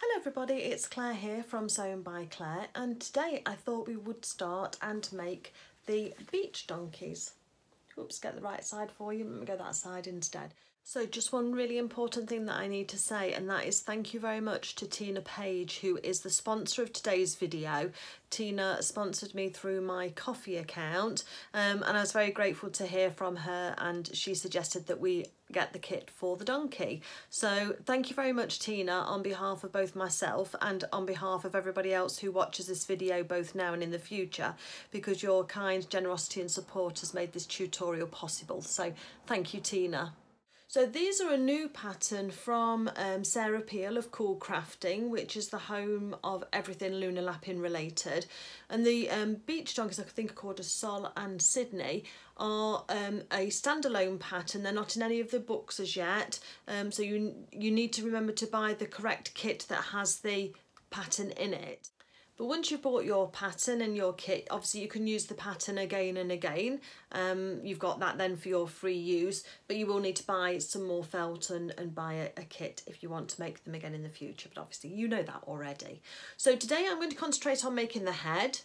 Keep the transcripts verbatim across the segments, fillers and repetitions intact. Hello everybody, it's Claire here from Sewn by Claire, and today I thought we would start and make the beach donkeys. Oops, get the right side for you, let me go that side instead. So just one really important thing that I need to say, and that is thank you very much to Tina Page, who is the sponsor of today's video. Tina sponsored me through my Ko-fi account, um, and I was very grateful to hear from her, and she suggested that we get the kit for the donkey. So thank you very much, Tina, on behalf of both myself and on behalf of everybody else who watches this video both now and in the future, because your kind generosity and support has made this tutorial possible. So thank you, Tina. So these are a new pattern from um, Sarah Peel of Cool Crafting, which is the home of everything Luna Lapin related. And the um, beach donkeys, I think are called Sol and Sidney, are um, a standalone pattern. They're not in any of the books as yet. Um, so you, you need to remember to buy the correct kit that has the pattern in it. But once you've bought your pattern and your kit, obviously you can use the pattern again and again. Um, you've got that then for your free use, but you will need to buy some more felt and, and buy a, a kit if you want to make them again in the future. But obviously you know that already. So today I'm going to concentrate on making the head,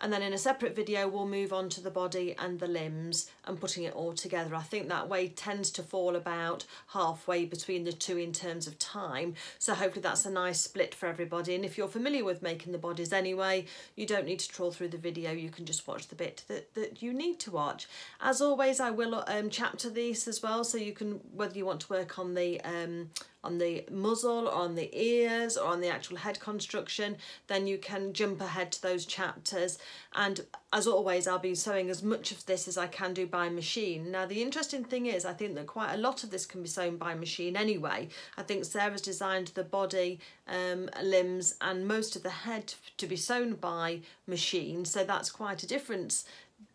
and then in a separate video we'll move on to the body and the limbs and putting it all together. I think that way tends to fall about halfway between the two in terms of time, so hopefully that's a nice split for everybody. And if you're familiar with making the bodies anyway, you don't need to trawl through the video, you can just watch the bit that, that you need to watch. As always, I will um, chapter these as well, so you can, whether you want to work on the um, on the muzzle or on the ears or on the actual head construction, then you can jump ahead to those chapters. And as always, I'll be sewing as much of this as I can do by machine. Now the interesting thing is, I think that quite a lot of this can be sewn by machine anyway. I think Sarah's designed the body, um, limbs and most of the head to be sewn by machine, so that's quite a difference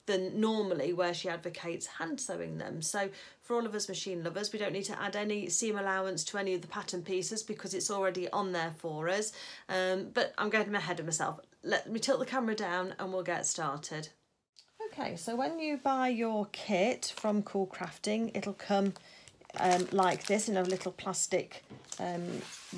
than normally where she advocates hand sewing them. So for all of us machine lovers, we don't need to add any seam allowance to any of the pattern pieces because it's already on there for us. Um, but I'm getting ahead of myself. Let me tilt the camera down and we'll get started. Okay, so when you buy your kit from Cool Crafting, it'll come um, like this in a little plastic um,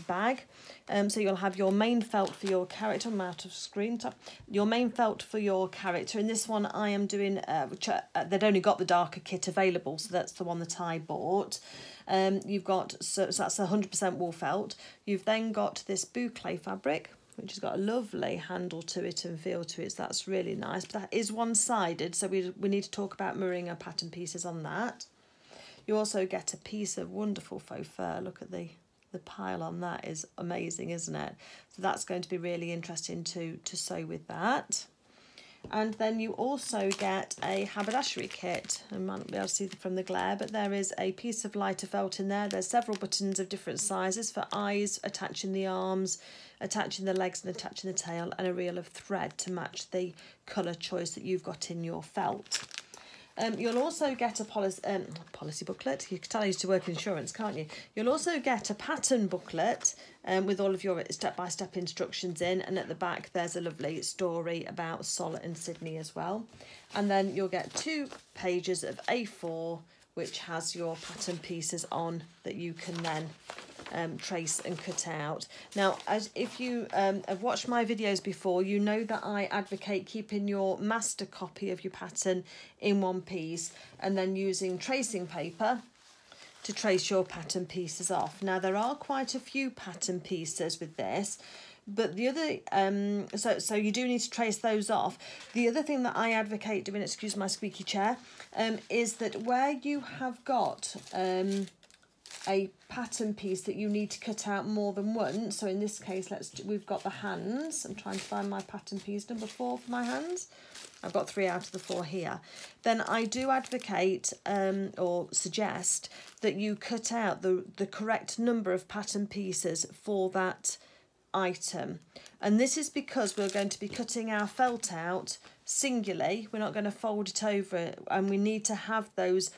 bag. Um, so you'll have your main felt for your character. I'm out of screen top. Your main felt for your character. In this one I am doing, uh, which uh, they'd only got the darker kit available, so that's the one that I bought. Um, you've got, so, so that's one hundred percent wool felt. You've then got this boucle fabric, which has got a lovely handle to it and feel to it, so that's really nice. But that is one-sided, so we, we need to talk about mirroring our pattern pieces on that. You also get a piece of wonderful faux fur. Look at the The pile on that, is amazing, isn't it? So that's going to be really interesting to, to sew with that. And then you also get a haberdashery kit. I might not be able to see from the glare, but there is a piece of lighter felt in there. There's several buttons of different sizes for eyes, attaching the arms, attaching the legs and attaching the tail, and a reel of thread to match the colour choice that you've got in your felt. Um, you'll also get a policy, um, policy booklet. You can tell I used to work in insurance, can't you? You'll also get a pattern booklet um, with all of your step-by-step instructions in, and at the back there's a lovely story about Sol and Sidney as well. And then you'll get two pages of A four, which has your pattern pieces on that you can then um, trace and cut out. Now, as if you um, have watched my videos before, you know that I advocate keeping your master copy of your pattern in one piece and then using tracing paper to trace your pattern pieces off. Now, there are quite a few pattern pieces with this, but the other, um, so, so you do need to trace those off. The other thing that I advocate doing, excuse my squeaky chair, um, is that where you have got um, a pattern piece that you need to cut out more than one, so in this case, let's do, we've got the hands. I'm trying to find my pattern piece number four for my hands. I've got three out of the four here. Then I do advocate um, or suggest that you cut out the, the correct number of pattern pieces for that item, and this is because we're going to be cutting our felt out singly. We're not going to fold it over, and we need to have those,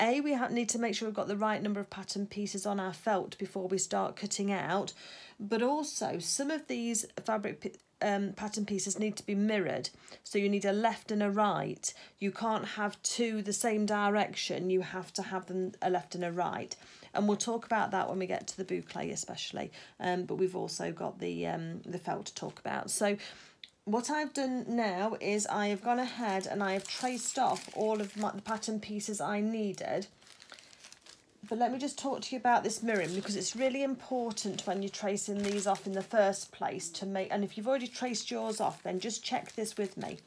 a we have, need to make sure we've got the right number of pattern pieces on our felt before we start cutting out. But also, some of these fabric um, pattern pieces need to be mirrored. So you need a left and a right. You can't have two the same direction. You have to have them a left and a right. And we'll talk about that when we get to the boucle especially. Um, but we've also got the, um, the felt to talk about. So what I've done now is I have gone ahead and I have traced off all of my, the pattern pieces I needed. But let me just talk to you about this mirroring, because it's really important when you're tracing these off in the first place to make, and if you've already traced yours off, then just check this with me.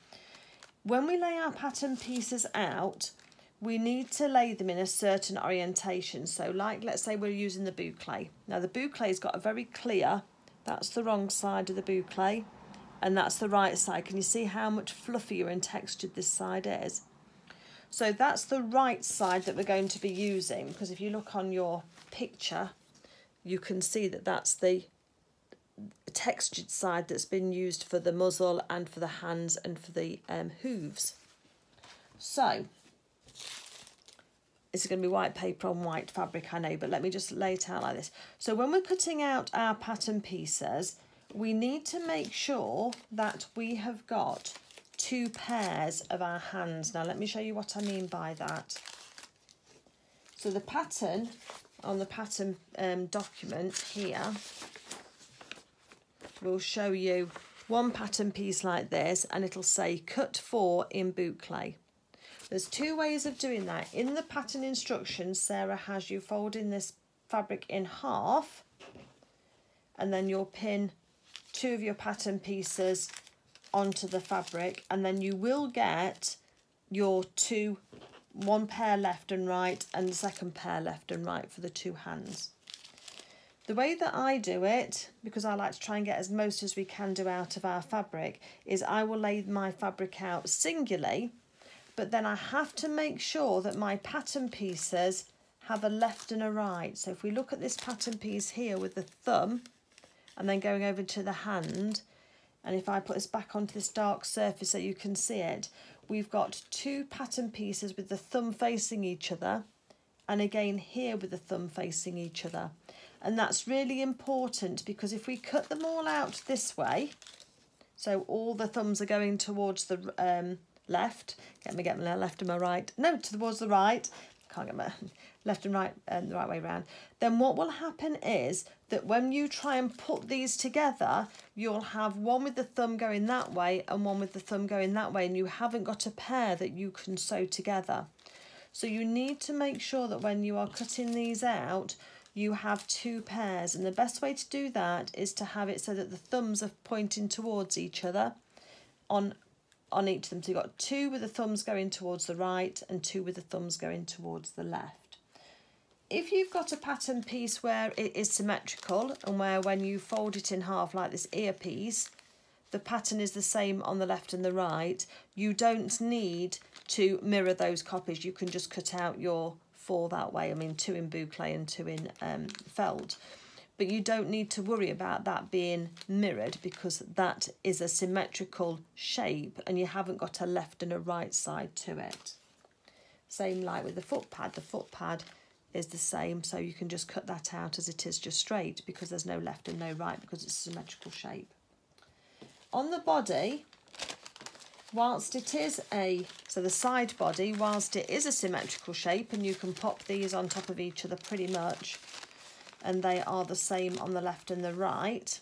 When we lay our pattern pieces out, we need to lay them in a certain orientation. So like, let's say we're using the boucle. Now the boucle's got a very clear, that's the wrong side of the boucle, and that's the right side. Can you see how much fluffier and textured this side is? So that's the right side that we're going to be using, because if you look on your picture, you can see that that's the textured side that's been used for the muzzle and for the hands and for the um, hooves. So this is going to be white paper on white fabric, I know, but let me just lay it out like this. So when we're cutting out our pattern pieces, we need to make sure that we have got two pairs of our hands. Now let me show you what I mean by that. So the pattern on the pattern um, document here will show you one pattern piece like this, and it'll say cut four in boucle. There's two ways of doing that. In the pattern instructions, Sarah has you folding this fabric in half, and then you'll pin two of your pattern pieces onto the fabric, and then you will get your two, one pair left and right, and the second pair left and right for the two hands. The way that I do it, because I like to try and get as most as we can do out of our fabric, is I will lay my fabric out singly, but then I have to make sure that my pattern pieces have a left and a right. So if we look at this pattern piece here with the thumb and then going over to the hand, and if I put this back onto this dark surface so you can see it, we've got two pattern pieces with the thumb facing each other, and again here with the thumb facing each other. And that's really important, because if we cut them all out this way, so all the thumbs are going towards the um, left, get me, get my left and my right, no, towards the right, can't get my left and right um, the right way around, then what will happen is that when you try and put these together, you'll have one with the thumb going that way and one with the thumb going that way, and you haven't got a pair that you can sew together. So you need to make sure that when you are cutting these out, you have two pairs, and the best way to do that is to have it so that the thumbs are pointing towards each other on on each of them. So you've got two with the thumbs going towards the right and two with the thumbs going towards the left. If you've got a pattern piece where it is symmetrical and where when you fold it in half like this earpiece, the pattern is the same on the left and the right, you don't need to mirror those copies. You can just cut out your four that way, I mean two in boucle and two in um, felt. But you don't need to worry about that being mirrored, because that is a symmetrical shape and you haven't got a left and a right side to it. Same like with the foot pad. The foot pad is the same, so you can just cut that out as it is just straight, because there's no left and no right, because it's a symmetrical shape. On the body, whilst it is a, so the side body, whilst it is a symmetrical shape, and you can pop these on top of each other pretty much, and they are the same on the left and the right.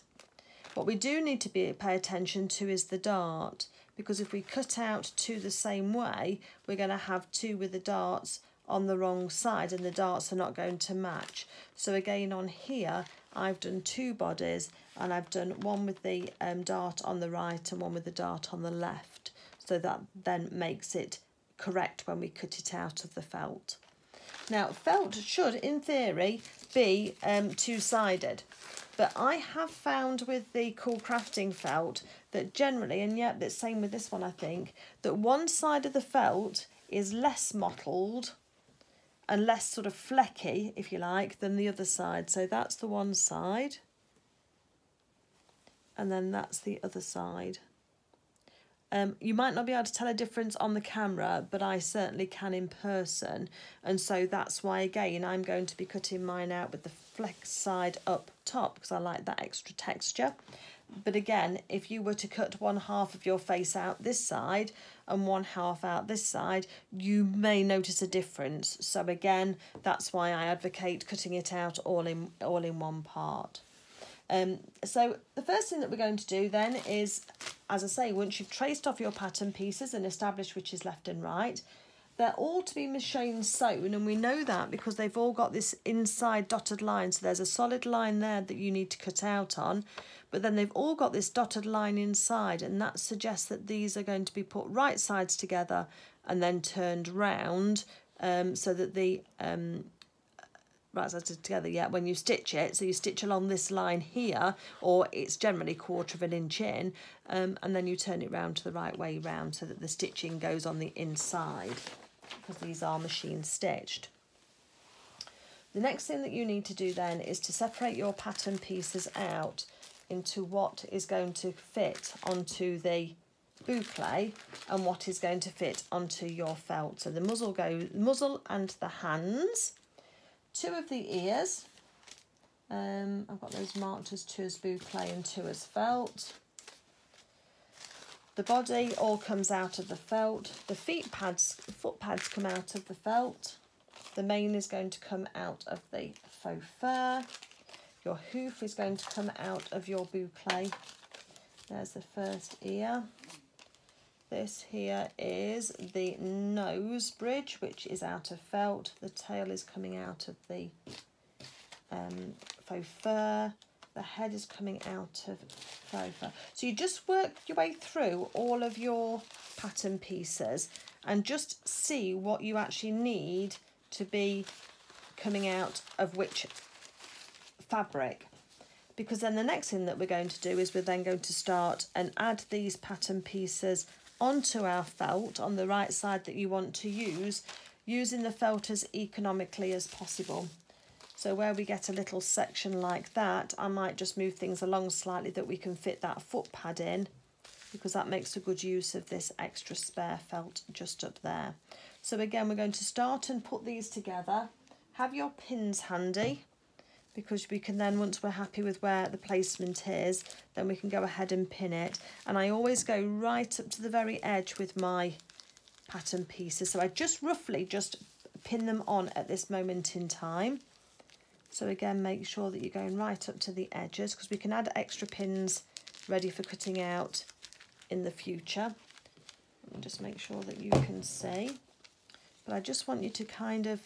What we do need to be, pay attention to is the dart, because if we cut out two the same way, we're going to have two with the darts on the wrong side, and the darts are not going to match. So again on here, I've done two bodies, and I've done one with the um, dart on the right and one with the dart on the left. So that then makes it correct when we cut it out of the felt. Now felt should, in theory, be um, two-sided, but I have found with the Cool Crafting felt that generally, and yet the same with this one I think, that one side of the felt is less mottled and less sort of flecky, if you like, than the other side. So that's the one side, and then that's the other side. Um, you might not be able to tell a difference on the camera, but I certainly can in person. And so that's why, again, I'm going to be cutting mine out with the flex side up top, because I like that extra texture. But again, if you were to cut one half of your face out this side and one half out this side, you may notice a difference. So again, that's why I advocate cutting it out all in all in one part. Um, so the first thing that we're going to do then is, as I say, once you've traced off your pattern pieces and established which is left and right, they're all to be machine sewn, and we know that because they've all got this inside dotted line. So there's a solid line there that you need to cut out on, but then they've all got this dotted line inside, and that suggests that these are going to be put right sides together and then turned round um, so that the um, right sides together, yeah, when you stitch it. So you stitch along this line here, or it's generally quarter of an inch in, um, and then you turn it round to the right way round so that the stitching goes on the inside, because these are machine stitched. The next thing that you need to do then is to separate your pattern pieces out into what is going to fit onto the boucle and what is going to fit onto your felt. So the muzzle goes muzzle and the hands, two of the ears. Um, I've got those marked as two as boucle and two as felt. The body all comes out of the felt. The feet pads, foot pads come out of the felt. The mane is going to come out of the faux fur. Your hoof is going to come out of your boucle. There's the first ear. This here is the nose bridge, which is out of felt. The tail is coming out of the um, faux fur. The head is coming out of faux fur. So you just work your way through all of your pattern pieces and just see what you actually need to be coming out of which fabric, because then the next thing that we're going to do is we're then going to start and add these pattern pieces onto our felt on the right side that you want to use, using the felt as economically as possible. So where we get a little section like that, I might just move things along slightly that we can fit that foot pad in, because that makes a good use of this extra spare felt just up there. So again, we're going to start and put these together. Have your pins handy, because we can then, once we're happy with where the placement is, then we can go ahead and pin it. And I always go right up to the very edge with my pattern pieces. So I just roughly just pin them on at this moment in time. So again, make sure that you're going right up to the edges, because we can add extra pins ready for cutting out in the future. Let me just make sure that you can see. But I just want you to kind of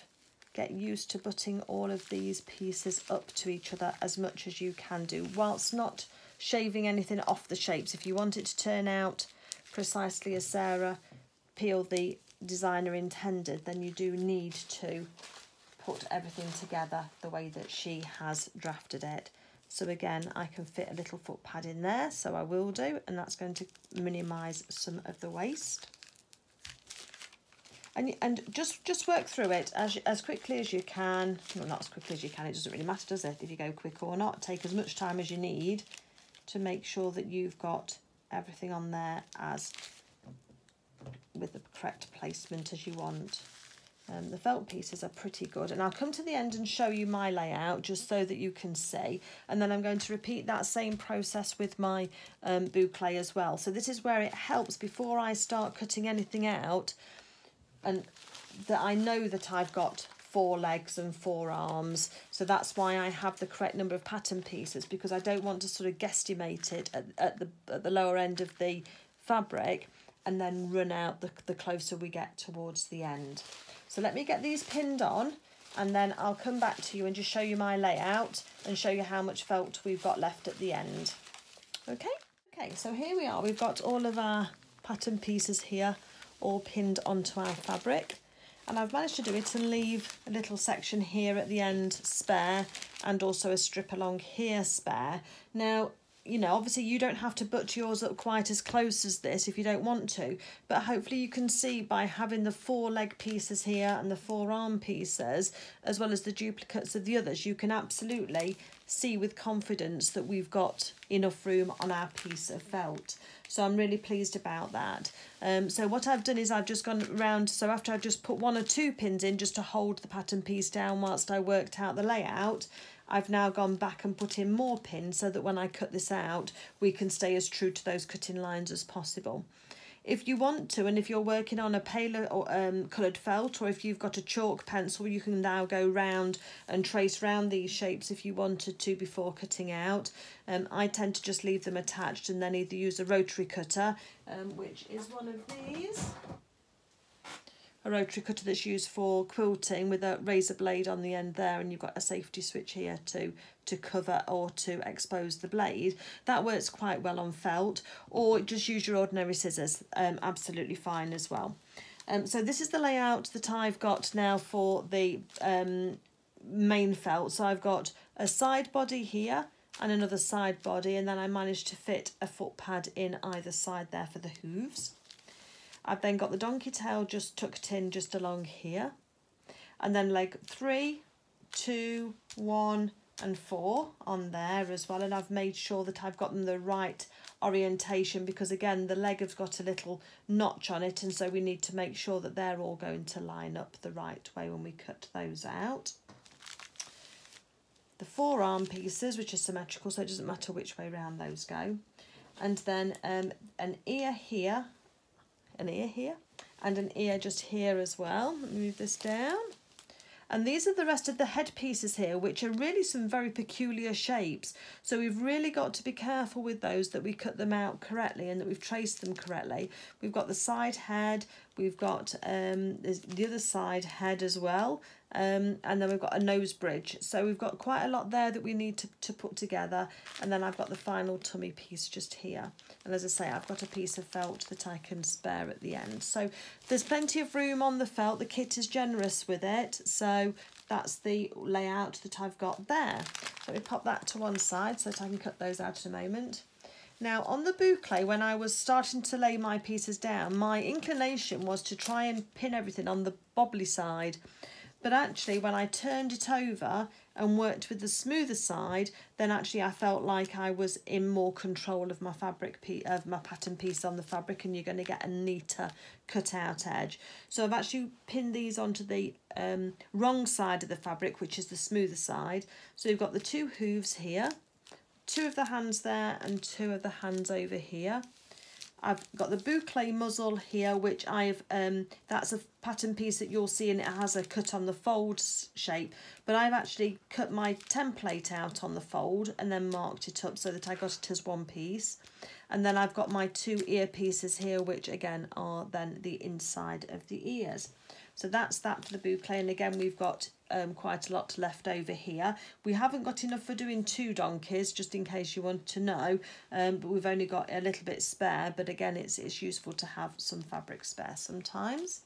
get used to butting all of these pieces up to each other as much as you can do, whilst not shaving anything off the shapes. If you want it to turn out precisely as Sarah Peel, the designer, intended, then you do need to put everything together the way that she has drafted it. So again, I can fit a little foot pad in there, so I will do, and that's going to minimise some of the waste. And, and just, just work through it as, as quickly as you can. Well, not as quickly as you can, it doesn't really matter, does it, if you go quick or not. Take as much time as you need to make sure that you've got everything on there as with the correct placement as you want. Um, the felt pieces are pretty good, and I'll come to the end and show you my layout just so that you can see, and then I'm going to repeat that same process with my um, boucle as well. So this is where it helps, before I start cutting anything out, and that I know that I've got four legs and four arms. So that's why I have the correct number of pattern pieces, because I don't want to sort of guesstimate it at, at the at the lower end of the fabric and then run out the, the closer we get towards the end. So let me get these pinned on, and then I'll come back to you and just show you my layout and show you how much felt we've got left at the end. Okay, okay, so here we are. We've got all of our pattern pieces here, all pinned onto our fabric, and I've managed to do it and leave a little section here at the end spare, and also a strip along here spare. Now, you know, obviously you don't have to butt yours up quite as close as this if you don't want to, but hopefully you can see by having the four leg pieces here and the four arm pieces, as well as the duplicates of the others, you can absolutely see with confidence that we've got enough room on our piece of felt. So I'm really pleased about that. Um, so what I've done is I've just gone round, so after I've just put one or two pins in just to hold the pattern piece down whilst I worked out the layout, I've now gone back and put in more pins so that when I cut this out, we can stay as true to those cutting lines as possible. If you want to, and if you're working on a paler or um, coloured felt, or if you've got a chalk pencil, you can now go round and trace round these shapes if you wanted to before cutting out. Um, I tend to just leave them attached and then either use a rotary cutter, um, which is one of these. A rotary cutter that's used for quilting with a razor blade on the end there, and you've got a safety switch here to to cover or to expose the blade. That works quite well on felt, or just use your ordinary scissors, um, absolutely fine as well. Um, so this is the layout that I've got now for the um, main felt. So I've got a side body here and another side body, and then I managed to fit a foot pad in either side there for the hooves. I've then got the donkey tail just tucked in just along here, and then leg three, two, one and four on there as well. And I've made sure that I've got them the right orientation, because again the leg has got a little notch on it, and so we need to make sure that they're all going to line up the right way when we cut those out. The forearm pieces, which are symmetrical, so it doesn't matter which way round those go. And then um, an ear here, an ear here, and an ear just here as well. Move this down. And these are the rest of the head pieces here, which are really some very peculiar shapes. So we've really got to be careful with those, that we cut them out correctly and that we've traced them correctly. We've got the side head, we've got um, the other side head as well, um, and then we've got a nose bridge. So we've got quite a lot there that we need to, to put together. And then I've got the final tummy piece just here. And as I say, I've got a piece of felt that I can spare at the end. So there's plenty of room on the felt. The kit is generous with it. So that's the layout that I've got there. Let me pop that to one side so that I can cut those out in a moment. Now on the boucle, when I was starting to lay my pieces down, my inclination was to try and pin everything on the bobbly side. But actually when I turned it over and worked with the smoother side, then actually I felt like I was in more control of my fabric piece, of my pattern piece on the fabric, and you're going to get a neater cut out edge. So I've actually pinned these onto the um, wrong side of the fabric, which is the smoother side. So you've got the two hooves here, two of the hands there and two of the hands over here. I've got the boucle muzzle here, which I've, um, that's a pattern piece that you'll see, and it has a cut on the fold shape, but I've actually cut my template out on the fold and then marked it up so that I got it as one piece. And then I've got my two ear pieces here, which again are then the inside of the ears. So that's that for the boucle, and again we've got um, quite a lot left over here. We haven't got enough for doing two donkeys, just in case you want to know, um, but we've only got a little bit spare, but again it's, it's useful to have some fabric spare sometimes.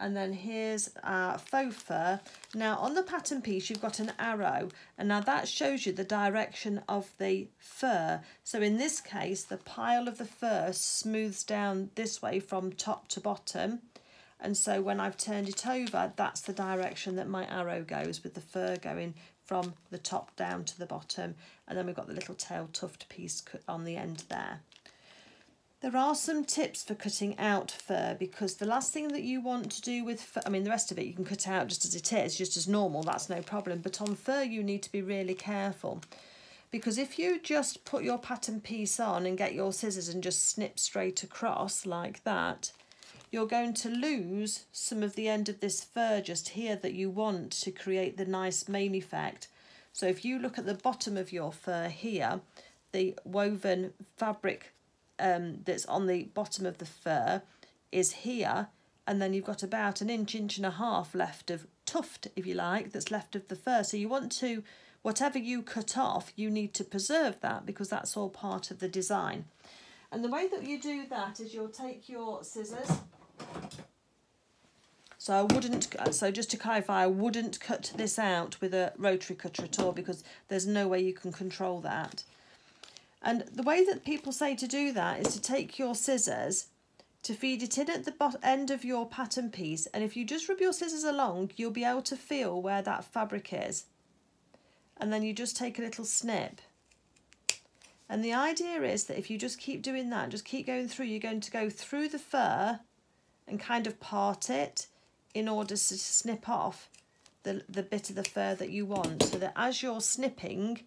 And then here's our faux fur. Now on the pattern piece you've got an arrow, and now that shows you the direction of the fur. So in this case the pile of the fur smooths down this way from top to bottom. And so when I've turned it over, that's the direction that my arrow goes, with the fur going from the top down to the bottom. And then we've got the little tail tuft piece on the end there. There are some tips for cutting out fur, because the last thing that you want to do with fur, I mean the rest of it you can cut out just as it is, just as normal, that's no problem. But on fur you need to be really careful, because if you just put your pattern piece on and get your scissors and just snip straight across like that, you're going to lose some of the end of this fur just here that you want to create the nice mane effect. So if you look at the bottom of your fur here, the woven fabric um, that's on the bottom of the fur is here, and then you've got about an inch, inch and a half left of tuft, if you like, that's left of the fur. So you want to, whatever you cut off, you need to preserve that, because that's all part of the design. And the way that you do that is you'll take your scissors. So I wouldn't, so just to clarify, I wouldn't cut this out with a rotary cutter at all, because there's no way you can control that. And the way that people say to do that is to take your scissors, to feed it in at the end of your pattern piece, and if you just rub your scissors along, you'll be able to feel where that fabric is. And then you just take a little snip. And the idea is that if you just keep doing that, just keep going through, you're going to go through the fur and kind of part it in order to snip off the, the bit of the fur that you want, so that as you're snipping,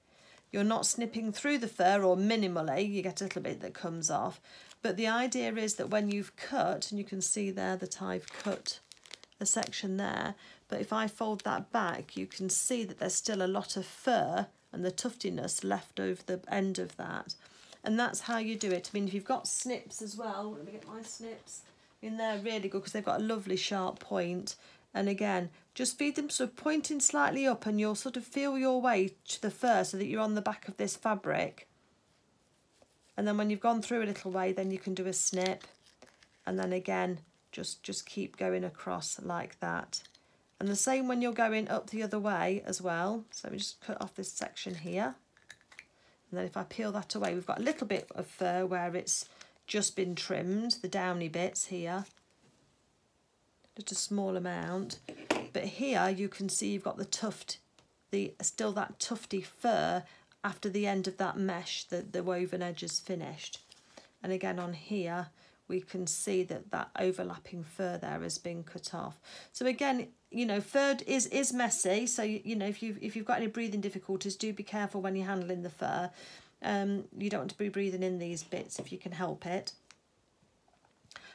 you're not snipping through the fur, or minimally, you get a little bit that comes off. But the idea is that when you've cut, and you can see there that I've cut a section there, but if I fold that back, you can see that there's still a lot of fur and the tuftiness left over the end of that. And that's how you do it. I mean, if you've got snips as well, let me get my snips. I mean, they're really good because they've got a lovely sharp point. And again, just feed them sort of pointing slightly up, and you'll sort of feel your way to the fur so that you're on the back of this fabric. And then when you've gone through a little way, then you can do a snip. And then again, just, just keep going across like that. And the same when you're going up the other way as well. So let me just cut off this section here. And then if I peel that away, we've got a little bit of fur where it's just been trimmed, the downy bits here. Just a small amount. But here you can see you've got the tuft, the still that tufty fur after the end of that mesh, the, the woven edge is finished. And again on here, we can see that that overlapping fur there has been cut off. So again, you know, fur is is messy. So, you, you know, if you've, if you've got any breathing difficulties, do be careful when you're handling the fur. Um, you don't want to be breathing in these bits if you can help it.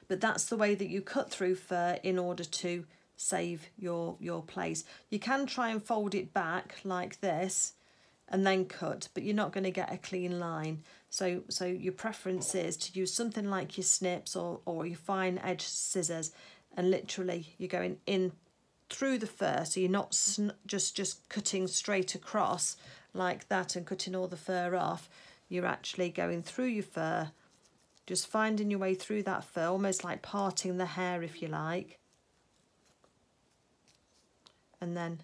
But that's the way that you cut through fur in order to save your, your place. You can try and fold it back like this and then cut, but you're not going to get a clean line. So, so your preference is to use something like your snips or, or your fine edge scissors, and literally you're going in through the fur, so you're not sn just, just cutting straight across like that and cutting all the fur off. You're actually going through your fur, just finding your way through that fur, almost like parting the hair if you like. And then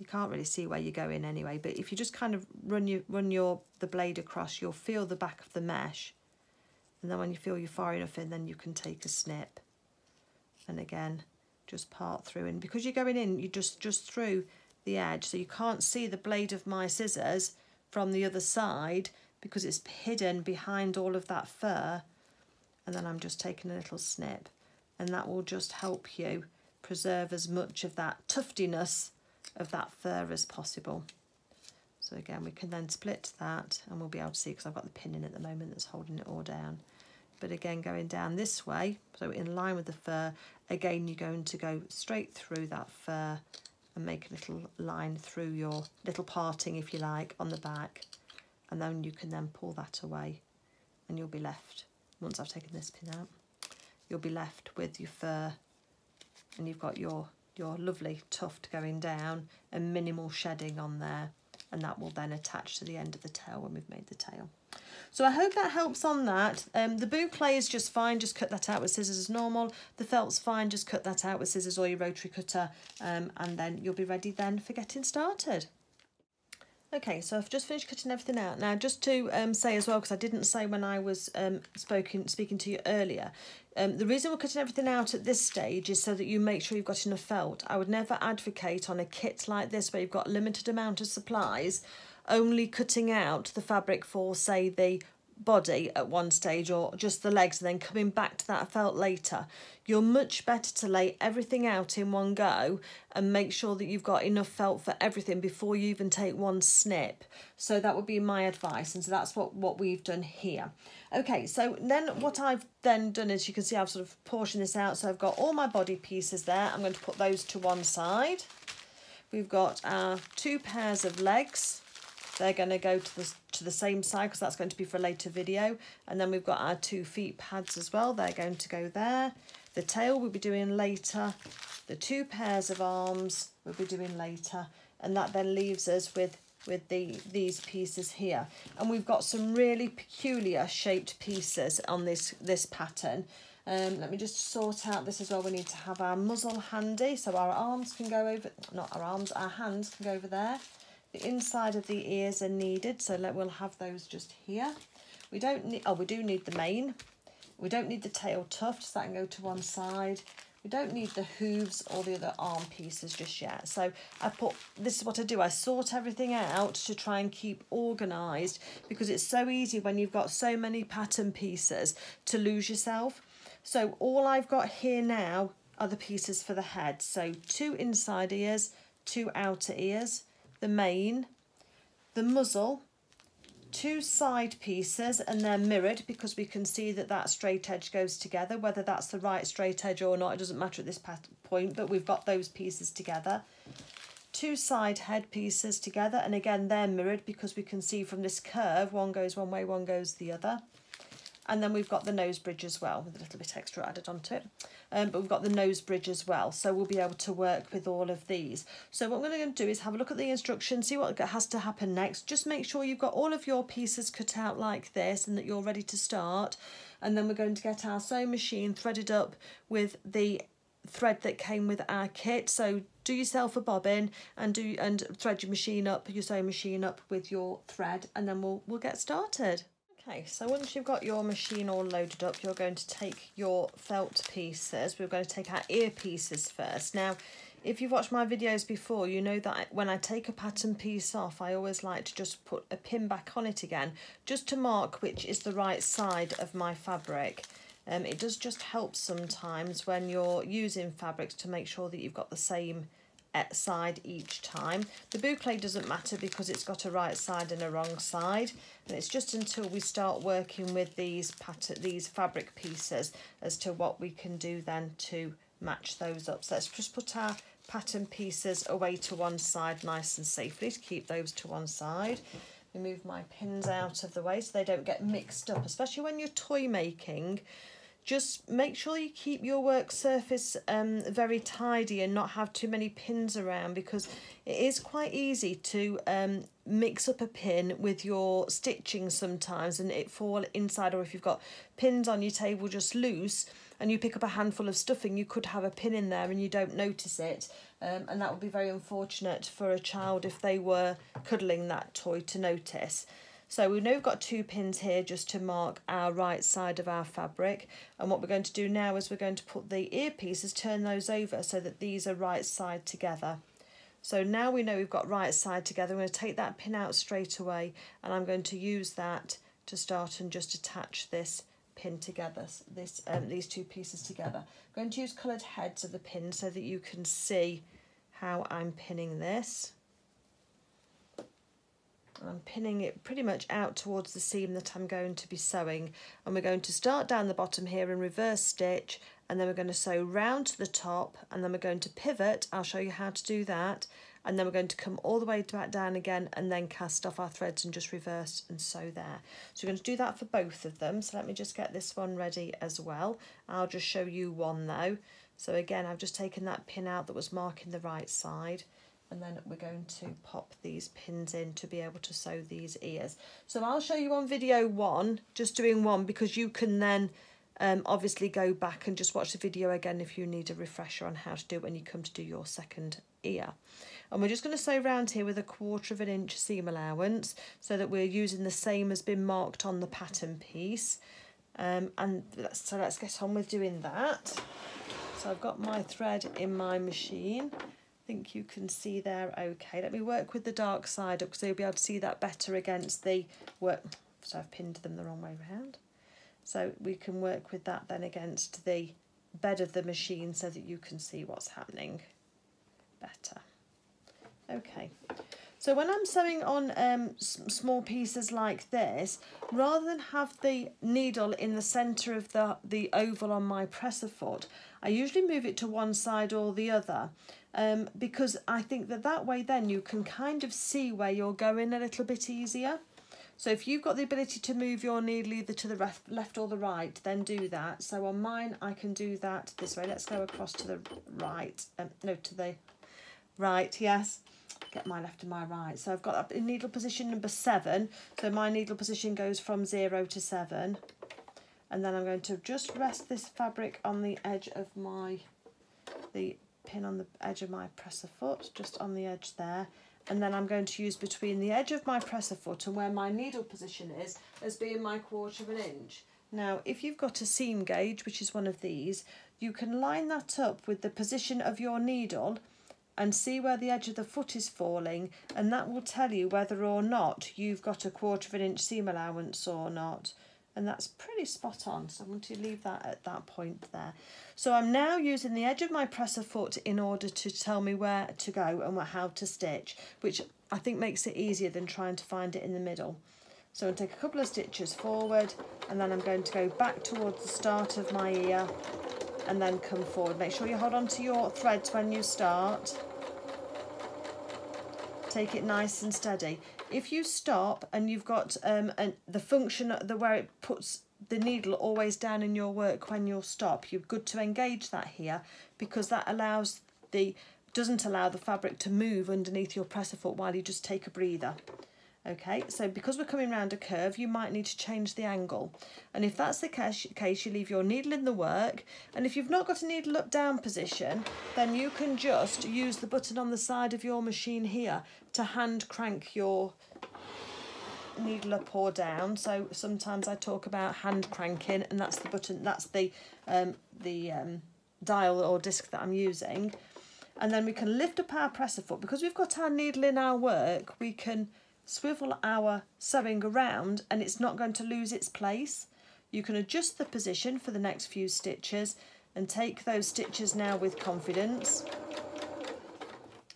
you can't really see where you're going anyway, but if you just kind of run your run your the blade across, you'll feel the back of the mesh. And then when you feel you're far enough in, then you can take a snip. And again, just part through. And because you're going in, you just just through the edge. So you can't see the blade of my scissors from the other side because it's hidden behind all of that fur. And then I'm just taking a little snip, and that will just help you preserve as much of that tuftiness of that fur as possible. So again, we can then split that, and we'll be able to see because I've got the pin in at the moment that's holding it all down. But again, going down this way, so in line with the fur, again, you're going to go straight through that fur and make a little line through your little parting, if you like, on the back. And then you can then pull that away, and you'll be left, once I've taken this pin out, you'll be left with your fur, and you've got your your lovely tuft going down and minimal shedding on there, and that will then attach to the end of the tail when we've made the tail. So I hope that helps on that. Um, the bouclé is just fine, just cut that out with scissors as normal. The felt's fine, just cut that out with scissors or your rotary cutter, um, and then you'll be ready then for getting started. Okay, so I've just finished cutting everything out. Now, just to um, say as well, because I didn't say when I was um, spoken, speaking to you earlier, um, the reason we're cutting everything out at this stage is so that you make sure you've got enough felt. I would never advocate on a kit like this where you've got a limited amount of supplies, only cutting out the fabric for, say, the body at one stage or just the legs and then coming back to that felt later. You're much better to lay everything out in one go and make sure that you've got enough felt for everything before you even take one snip. So that would be my advice, and so that's what what we've done here. Okay, so then what I've then done is, you can see I've sort of portioned this out, so I've got all my body pieces there. I'm going to put those to one side. We've got our two pairs of legs. They're going to go to the, to the same side because that's going to be for a later video. And then we've got our two feet pads as well. They're going to go there. The tail we'll be doing later. The two pairs of arms we'll be doing later. And that then leaves us with, with the these pieces here. And we've got some really peculiar shaped pieces on this, this pattern. Um, let me just sort out this as well. We need to have our muzzle handy. So our arms can go over, not our arms, our hands can go over there. The inside of the ears are needed, so let, we'll have those just here. We don't need, oh, we do need the mane. We don't need the tail tuft, so that can go to one side. We don't need the hooves or the other arm pieces just yet. So I put, this is what I do, I sort everything out to try and keep organised, because it's so easy when you've got so many pattern pieces to lose yourself. So all I've got here now are the pieces for the head. So two inside ears, two outer ears, the mane, the muzzle, two side pieces, and they're mirrored because we can see that that straight edge goes together. Whether that's the right straight edge or not, it doesn't matter at this point, but we've got those pieces together. Two side head pieces together, and again they're mirrored because we can see from this curve one goes one way, one goes the other. And then we've got the nose bridge as well, with a little bit extra added onto it. Um, but we've got the nose bridge as well, so we'll be able to work with all of these. So what I'm going to do is have a look at the instructions, see what has to happen next. Just make sure you've got all of your pieces cut out like this and that you're ready to start. And then we're going to get our sewing machine threaded up with the thread that came with our kit. So do yourself a bobbin and do and thread your machine up, your sewing machine up with your thread, and then we'll we'll get started. Okay, so once you've got your machine all loaded up, you're going to take your felt pieces. We're going to take our ear pieces first. Now, if you've watched my videos before, you know that when I take a pattern piece off, I always like to just put a pin back on it again, just to mark which is the right side of my fabric. Um, it does just help sometimes when you're using fabrics to make sure that you've got the same side each time. The boucle doesn't matter because it's got a right side and a wrong side, and it's just until we start working with these pattern, these fabric pieces as to what we can do then to match those up. So let's just put our pattern pieces away to one side nice and safely to keep those to one side. We move my pins out of the way so they don't get mixed up, especially when you're toy making. Just make sure you keep your work surface um, very tidy and not have too many pins around, because it is quite easy to um, mix up a pin with your stitching sometimes and it fall inside, or if you've got pins on your table just loose and you pick up a handful of stuffing, you could have a pin in there and you don't notice it, um, and that would be very unfortunate for a child if they were cuddling that toy to notice. So we know we've got two pins here just to mark our right side of our fabric, and what we're going to do now is we're going to put the ear pieces, turn those over so that these are right side together. So now we know we've got right side together, I'm going to take that pin out straight away and I'm going to use that to start and just attach this pin together, this um, these two pieces together. I'm going to use coloured heads of the pin so that you can see how I'm pinning this. I'm pinning it pretty much out towards the seam that I'm going to be sewing, and we're going to start down the bottom here and reverse stitch, and then we're going to sew round to the top, and then we're going to pivot. I'll show you how to do that, and then we're going to come all the way back down again and then cast off our threads and just reverse and sew there. So we're going to do that for both of them. So let me just get this one ready as well. I'll just show you one though. So again, I've just taken that pin out that was marking the right side, and then we're going to pop these pins in to be able to sew these ears. So I'll show you on video one, just doing one, because you can then um, obviously go back and just watch the video again if you need a refresher on how to do it when you come to do your second ear. And we're just going to sew round here with a quarter of an inch seam allowance so that we're using the same as been marked on the pattern piece. Um, and let's, so let's get on with doing that. So I've got my thread in my machine. I think you can see there okay. Let me work with the dark side up because you'll be able to see that better against the work. So I've pinned them the wrong way around. So we can work with that then against the bed of the machine so that you can see what's happening better. Okay, so when I'm sewing on um, small pieces like this, rather than have the needle in the centre of the, the oval on my presser foot, I usually move it to one side or the other. Um, because I think that that way then you can kind of see where you're going a little bit easier. So if you've got the ability to move your needle either to the left or the right, then do that. So on mine I can do that this way. Let's go across to the right, um, no, to the right, yes. Get my left and my right. So I've got up in needle position number seven. So my needle position goes from zero to seven. And then I'm going to just rest this fabric on the edge of my, the pin on the edge of my presser foot, just on the edge there, and then I'm going to use between the edge of my presser foot and where my needle position is as being my quarter of an inch. Now if you've got a seam gauge, which is one of these, you can line that up with the position of your needle and see where the edge of the foot is falling, and that will tell you whether or not you've got a quarter of an inch seam allowance or not. and that's pretty spot on, so I'm going to leave that at that point there. So I'm now using the edge of my presser foot in order to tell me where to go and how to stitch, which I think makes it easier than trying to find it in the middle. So I'll take a couple of stitches forward, and then I'm going to go back towards the start of my ear and then come forward. Make sure you hold on to your threads when you start. Take it nice and steady. If you stop and you've got um, an, the function the where it puts the needle always down in your work when you'll stop, you're good to engage that here, because that allows the doesn't allow the fabric to move underneath your presser foot while you just take a breather. Okay, so because we're coming round a curve, you might need to change the angle. And if that's the case, you leave your needle in the work. And if you've not got a needle up down position, then you can just use the button on the side of your machine here to hand crank your needle up or down. So sometimes I talk about hand cranking, and that's the button, that's the, um, the um, dial or disc that I'm using. And then we can lift up our presser foot. Because we've got our needle in our work, we can swivel our sewing around and it's not going to lose its place. You can adjust the position for the next few stitches and take those stitches now with confidence.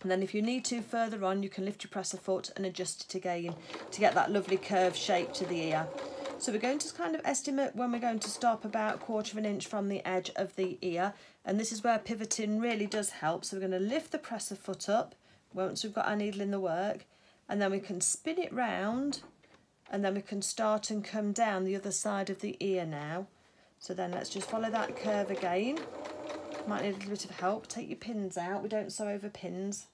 And then if you need to further on, you can lift your presser foot and adjust it again to get that lovely curved shape to the ear. So we're going to kind of estimate when we're going to stop about a quarter of an inch from the edge of the ear. And this is where pivoting really does help. So we're going to lift the presser foot up once we've got our needle in the work. And then we can spin it round, and then we can start and come down the other side of the ear now. So then let's just follow that curve again. Might need a little bit of help. Take your pins out. We don't sew over pins.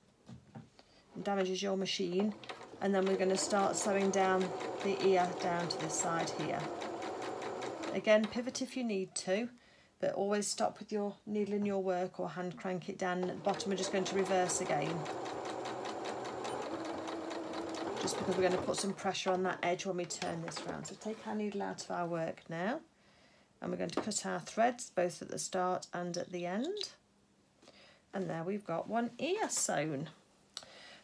It damages your machine. And then we're going to start sewing down the ear down to this side here. Again, pivot if you need to, but always stop with your needle in your work or hand crank it down. And at the bottom, we're just going to reverse again, just because we're going to put some pressure on that edge when we turn this round. So take our needle out of our work now, and we're going to cut our threads both at the start and at the end. And there we've got one ear sewn.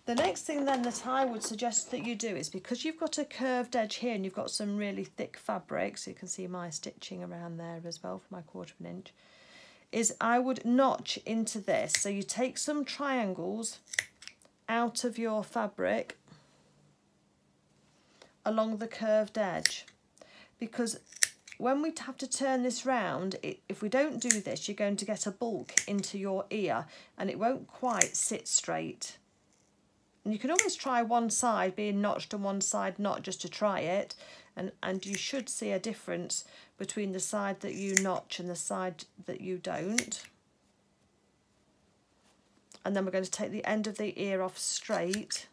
The next thing then that I would suggest that you do is, because you've got a curved edge here and you've got some really thick fabric, so you can see my stitching around there as well for my quarter of an inch, is I would notch into this. So you take some triangles out of your fabric along the curved edge, because when we have to turn this round, it, if we don't do this, you're going to get a bulk into your ear and it won't quite sit straight. And you can always try one side being notched and one side not, just to try it, and and you should see a difference between the side that you notch and the side that you don't. And then we're going to take the end of the ear off straight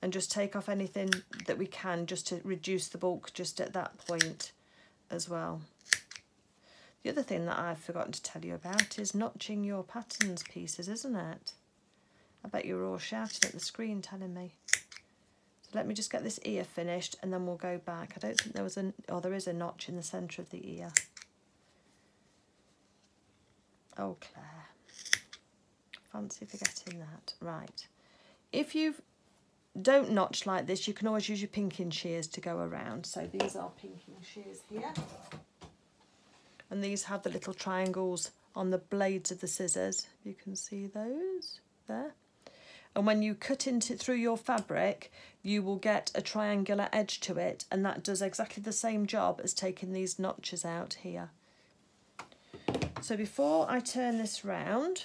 and just take off anything that we can, just to reduce the bulk just at that point as well. The other thing that I've forgotten to tell you about is notching your patterns pieces, isn't it? I bet you're all shouting at the screen telling me. So let me just get this ear finished and then we'll go back. I don't think there was an, oh, there is a notch in the centre of the ear. Oh, Claire. Fancy forgetting that. Right. If you've Don't notch like this, you can always use your pinking shears to go around. So these are pinking shears here, and these have the little triangles on the blades of the scissors. You can see those there. And when you cut into through your fabric, you will get a triangular edge to it, and that does exactly the same job as taking these notches out here. So before I turn this round,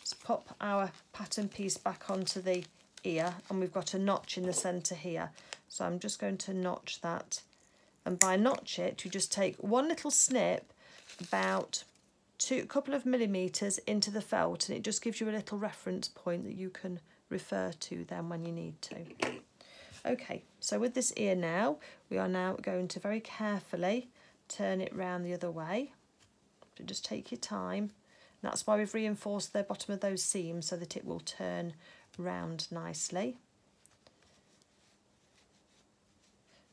let's pop our pattern piece back onto the ear, and we've got a notch in the centre here, so I'm just going to notch that. And by notch it, you just take one little snip about two a couple of millimetres into the felt, and it just gives you a little reference point that you can refer to then when you need to. Okay, so with this ear now, we are now going to very carefully turn it round the other way, so just take your time. And that's why we've reinforced the bottom of those seams, so that it will turn round nicely.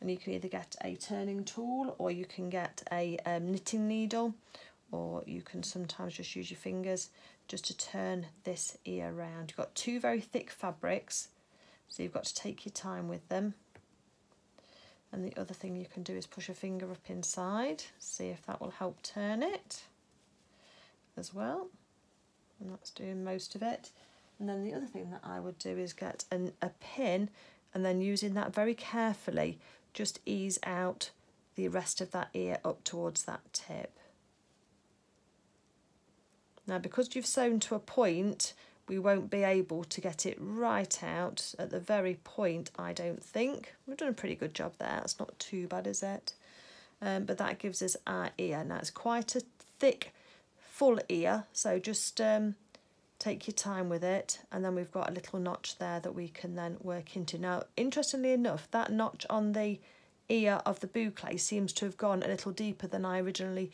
And you can either get a turning tool, or you can get a um, knitting needle, or you can sometimes just use your fingers just to turn this ear round. You've got two very thick fabrics, so you've got to take your time with them. And the other thing you can do is push a finger up inside, see if that will help turn it as well. And that's doing most of it. And then the other thing that I would do is get an, a pin and then using that very carefully, just ease out the rest of that ear up towards that tip. Now, because you've sewn to a point, we won't be able to get it right out at the very point, I don't think. We've done a pretty good job there. It's not too bad, is it? Um, but that gives us our ear. Now, it's quite a thick, full ear, so just um, take your time with it. And then we've got a little notch there that we can then work into. Now, interestingly enough, that notch on the ear of the boucle seems to have gone a little deeper than I originally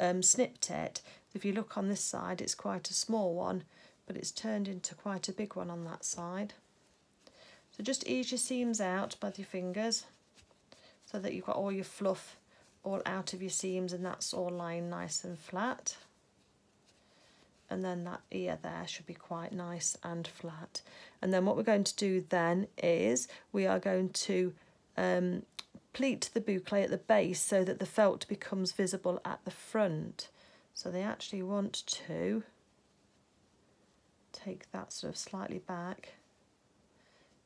um, snipped it. If you look on this side, it's quite a small one, but it's turned into quite a big one on that side. So just ease your seams out by your fingers so that you've got all your fluff all out of your seams and that's all lying nice and flat. And then that ear there should be quite nice and flat. And then what we're going to do then is we are going to um, pleat the boucle at the base so that the felt becomes visible at the front. So they actually want to take that sort of slightly back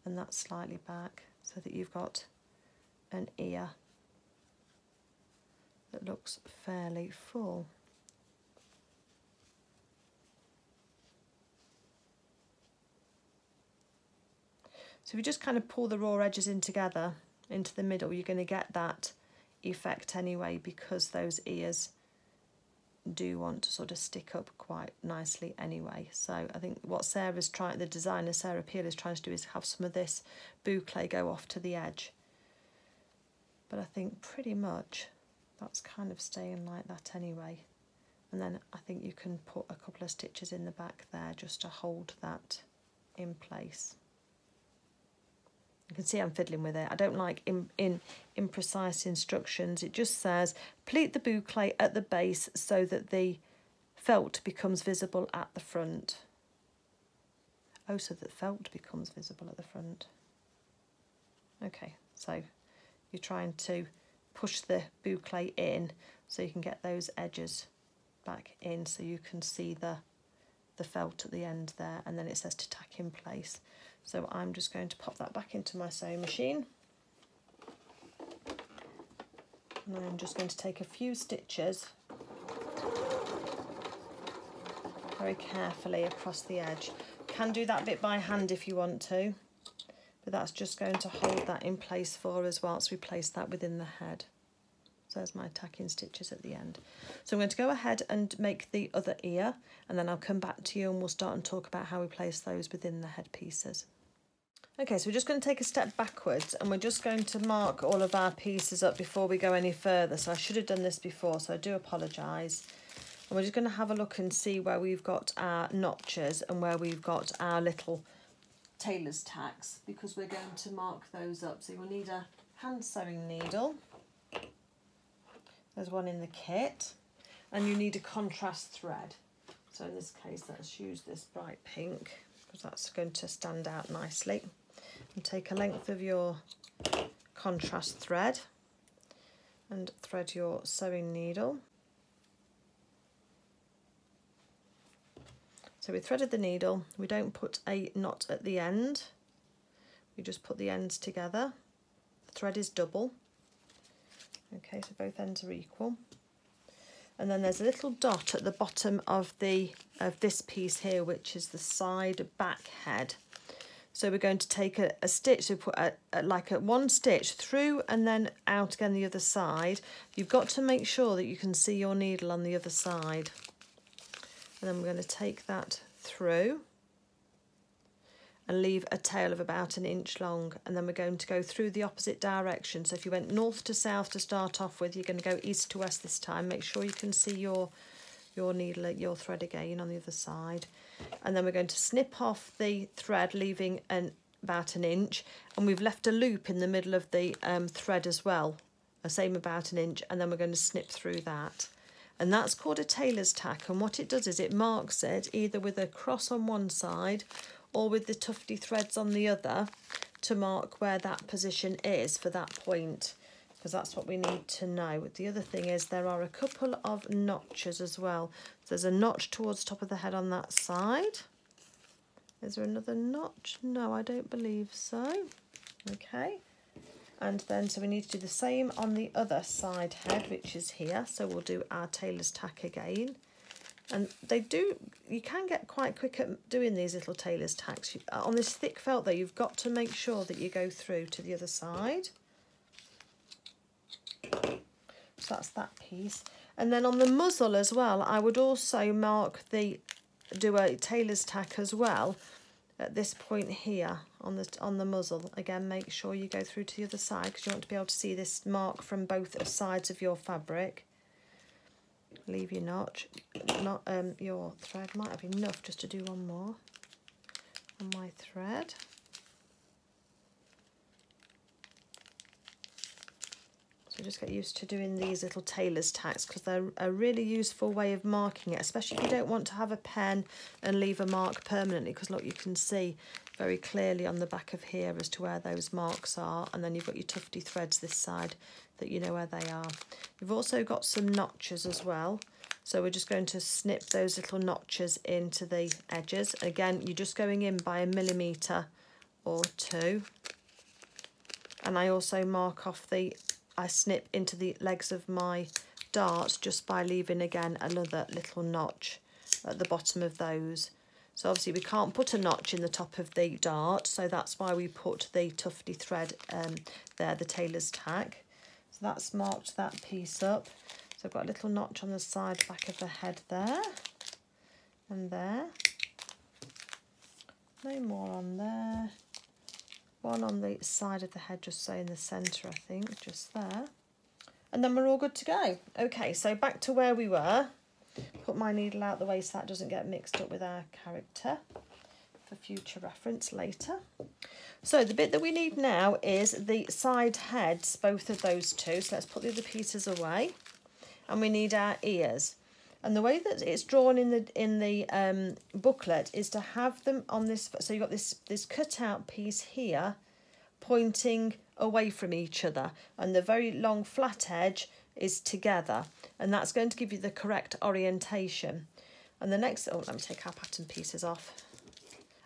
and that slightly back so that you've got an ear that looks fairly full. So if you just kind of pull the raw edges in together into the middle, you're going to get that effect anyway because those ears do want to sort of stick up quite nicely anyway. So I think what Sarah's trying, the designer Sarah Peel is trying to do is have some of this boucle go off to the edge. But I think pretty much that's kind of staying like that anyway. And then I think you can put a couple of stitches in the back there just to hold that in place. You can see I'm fiddling with it. I don't like in, in imprecise instructions. It just says pleat the boucle at the base so that the felt becomes visible at the front. Oh, so that felt becomes visible at the front. Okay, so you're trying to push the boucle in so you can get those edges back in so you can see the the felt at the end there, and then it says to tack in place. So I'm just going to pop that back into my sewing machine. And I'm just going to take a few stitches very carefully across the edge. You can do that bit by hand if you want to, but that's just going to hold that in place for us whilst we place that within the head. So there's my tacking stitches at the end. So I'm going to go ahead and make the other ear, and then I'll come back to you and we'll start and talk about how we place those within the head pieces. Okay, so we're just going to take a step backwards and we're just going to mark all of our pieces up before we go any further. So I should have done this before, so I do apologise. And we're just going to have a look and see where we've got our notches and where we've got our little tailor's tacks, because we're going to mark those up. So you'll need a hand sewing needle. There's one in the kit, and you need a contrast thread. So in this case, let's use this bright pink because that's going to stand out nicely. And take a length of your contrast thread and thread your sewing needle. So we threaded the needle. We don't put a knot at the end. We just put the ends together. The thread is double. Okay, so both ends are equal. And then there's a little dot at the bottom of the of this piece here, which is the side back head. So we're going to take a, a stitch, so put a, a, like a one stitch through and then out again the other side. You've got to make sure that you can see your needle on the other side. And then we're going to take that through and leave a tail of about an inch long, and then we're going to go through the opposite direction. So if you went north to south to start off with, you're going to go east to west this time. Make sure you can see your your needle, your thread again on the other side, and then we're going to snip off the thread, leaving an about an inch, and we've left a loop in the middle of the um, thread as well, the same about an inch, and then we're going to snip through that. And that's called a tailor's tack, and what it does is it marks it either with a cross on one side or with the tufty threads on the other to mark where that position is for that point. because that's what we need to know. The other thing is there are a couple of notches as well. So there's a notch towards the top of the head on that side. Is there another notch? No, I don't believe so. Okay. And then, so we need to do the same on the other side head, which is here. So we'll do our tailor's tack again. And they do, you can get quite quick at doing these little tailor's tacks. On this thick felt though, you've got to make sure that you go through to the other side. So that's that piece. And then on the muzzle as well, I would also mark the, do a tailor's tack as well at this point here on the on the muzzle. Again, make sure you go through to the other side because you want to be able to see this mark from both sides of your fabric. Leave your notch, not um your thread might have enough just to do one more on my thread. So just get used to doing these little tailor's tacks because they're a really useful way of marking it, especially if you don't want to have a pen and leave a mark permanently, because look, you can see very clearly on the back of here as to where those marks are, and then you've got your tufty threads this side that you know where they are. You've also got some notches as well, so we're just going to snip those little notches into the edges. Again, you're just going in by a millimetre or two, and I also mark off the I snip into the legs of my darts just by leaving again another little notch at the bottom of those. So obviously we can't put a notch in the top of the dart, so that's why we put the tufty thread um, there, the tailor's tack. So that's marked that piece up. So I've got a little notch on the side back of the head there and there. No more on there. One on the side of the head, just so in the centre, I think, just there. And then we're all good to go. Okay, so back to where we were. Put my needle out the way so that doesn't get mixed up with our character for future reference later. So the bit that we need now is the side heads, both of those two. So let's put the other pieces away. And we need our ears. And the way that it's drawn in the in the um, booklet is to have them on this. So you've got this this cutout piece here, pointing away from each other, and the very long flat edge is together, and that's going to give you the correct orientation. And the next, oh, let me take our pattern pieces off.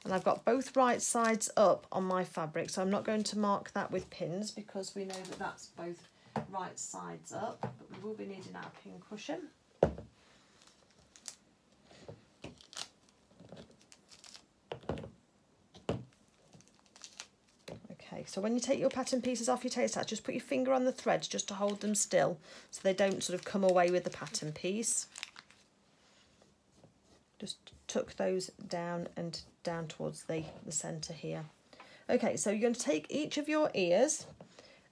And I've got both right sides up on my fabric, so I'm not going to mark that with pins because we know that that's both right sides up. But we will be needing our pin cushion. So when you take your pattern pieces off your tailor tacks, just put your finger on the threads just to hold them still so they don't sort of come away with the pattern piece. Just tuck those down and down towards the, the centre here. Okay, so you're going to take each of your ears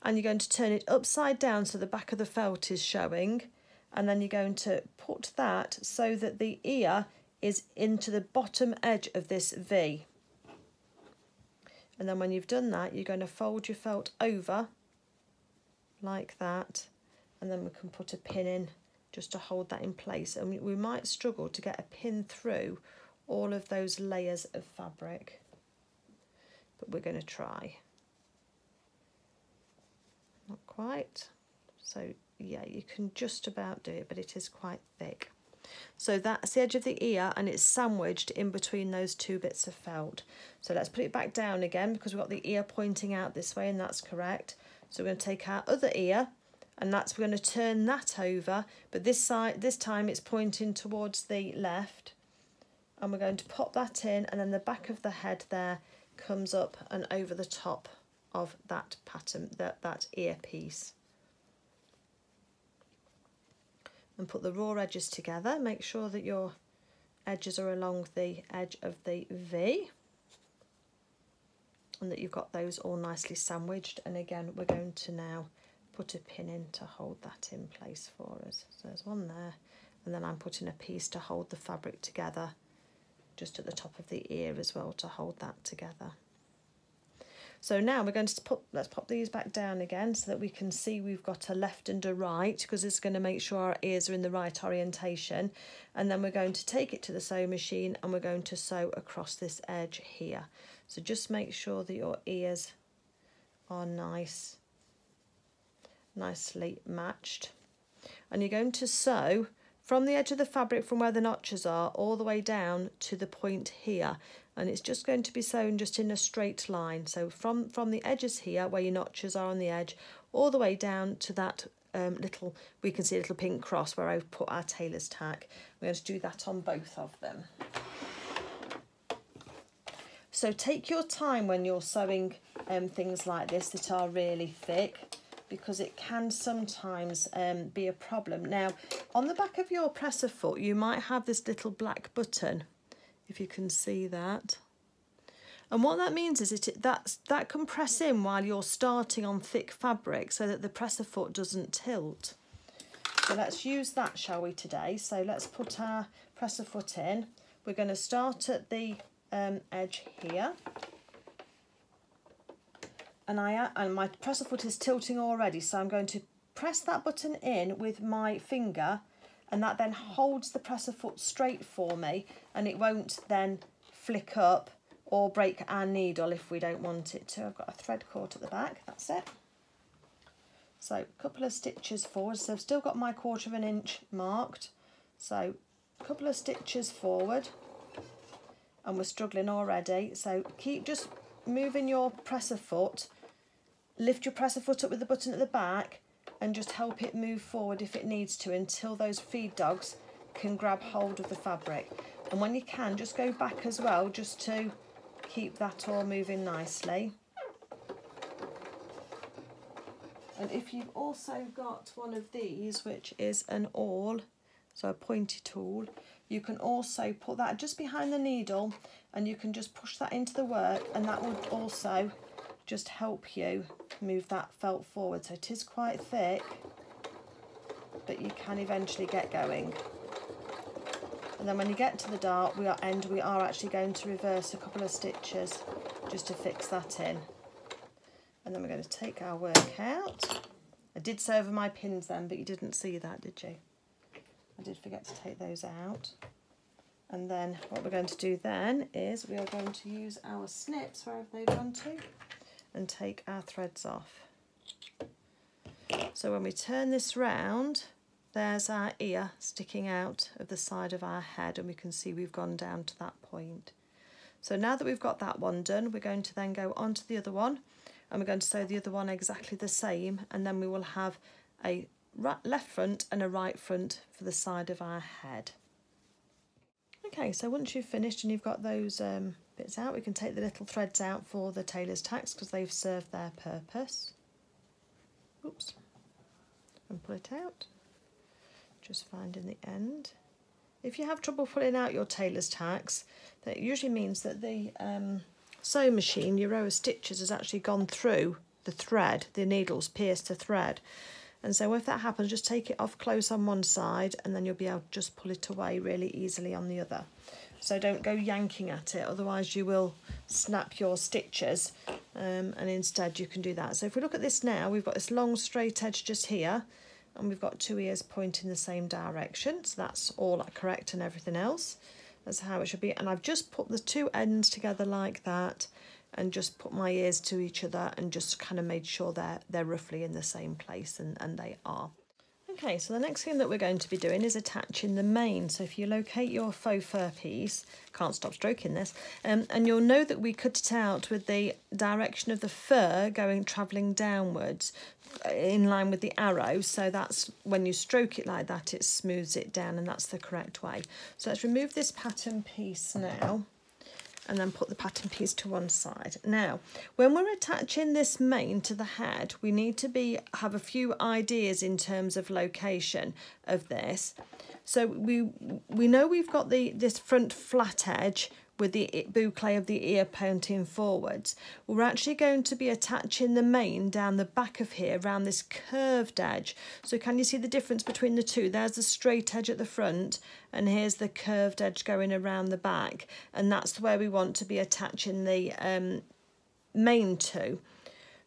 and you're going to turn it upside down so the back of the felt is showing, and then you're going to put that so that the ear is into the bottom edge of this V. And then when you've done that, you're going to fold your felt over like that, and then we can put a pin in just to hold that in place. And we might struggle to get a pin through all of those layers of fabric, but we're going to try. Not quite. So yeah, you can just about do it, but it is quite thick. So that's the edge of the ear, and it's sandwiched in between those two bits of felt. So let's put it back down again because we've got the ear pointing out this way, and that's correct. So we're going to take our other ear, and that's we're going to turn that over, but this side this time it's pointing towards the left, and we're going to pop that in, and then the back of the head there comes up and over the top of that pattern, that, that ear piece. And put the raw edges together. Make sure that your edges are along the edge of the V and that you've got those all nicely sandwiched. And again, we're going to now put a pin in to hold that in place for us. So there's one there, and then I'm putting a piece to hold the fabric together just at the top of the ear as well to hold that together. So now we're going to put, let's pop these back down again so that we can see we've got a left and a right, because it's going to make sure our ears are in the right orientation. And then we're going to take it to the sewing machine and we're going to sew across this edge here. So just make sure that your ears are nice nicely matched. And you're going to sew from the edge of the fabric, from where the notches are, all the way down to the point here. And it's just going to be sewn just in a straight line. So from, from the edges here, where your notches are on the edge, all the way down to that um, little, we can see a little pink cross where I've put our tailor's tack. We're going to do that on both of them. So take your time when you're sewing um, things like this that are really thick, because it can sometimes um, be a problem. Now, on the back of your presser foot, you might have this little black button, if you can see that. And what that means is it, that's, that can press in while you're starting on thick fabric so that the presser foot doesn't tilt. So let's use that, shall we, today? So let's put our presser foot in. We're going to start at the um, edge here. And, I, and my presser foot is tilting already, so I'm going to press that button in with my finger, and that then holds the presser foot straight for me, and it won't then flick up or break our needle if we don't want it to. I've got a thread caught at the back, that's it. So a couple of stitches forward, so I've still got my quarter of an inch marked. So a couple of stitches forward, and we're struggling already, so keep just moving your presser foot. Lift your presser foot up with the button at the back and just help it move forward if it needs to, until those feed dogs can grab hold of the fabric. And when you can, just go back as well, just to keep that all moving nicely. And if you've also got one of these, which is an awl, so a pointy tool, you can also put that just behind the needle, and you can just push that into the work, and that would also just help you move that felt forward. So it is quite thick, but you can eventually get going. And then when you get to the dart we are end, we are actually going to reverse a couple of stitches just to fix that in. And then we're going to take our work out. I did sew over my pins then, but you didn't see that, did you? I did forget to take those out. And then what we're going to do then is we are going to use our snips, wherever they've gone to, and take our threads off. So when we turn this round, there's our ear sticking out of the side of our head, and we can see we've gone down to that point. So now that we've got that one done, we're going to then go on to the other one, and we're going to sew the other one exactly the same, and then we will have a right, left front and a right front for the side of our head. Okay, so once you've finished and you've got those um, bits out, we can take the little threads out for the tailor's tacks, because they've served their purpose. Oops. And pull it out, just finding the end. If you have trouble pulling out your tailor's tacks, that usually means that the um, sewing machine, your row of stitches, has actually gone through the thread, the needle's pierced the thread. And so if that happens, just take it off close on one side, and then you'll be able to just pull it away really easily on the other. So don't go yanking at it, otherwise you will snap your stitches, um, and instead you can do that. So if we look at this now, we've got this long straight edge just here, and we've got two ears pointing the same direction. So that's all correct and everything else. That's how it should be. And I've just put the two ends together like that, and just put my ears to each other, and just kind of made sure that they're roughly in the same place, and, and they are. Okay, so the next thing that we're going to be doing is attaching the mane. So if you locate your faux fur piece, can't stop stroking this, um, and you'll know that we cut it out with the direction of the fur going travelling downwards in line with the arrow. So that's when you stroke it like that, it smooths it down, and that's the correct way. So let's remove this pattern piece now, and then put the pattern piece to one side. Now, when we're attaching this mane to the head, we need to be have a few ideas in terms of location of this. So we we know we've got the this front flat edge with the boucle of the ear pointing forwards. We're actually going to be attaching the mane down the back of here, around this curved edge. So can you see the difference between the two? There's the straight edge at the front, and here's the curved edge going around the back. And that's where we want to be attaching the um, mane to.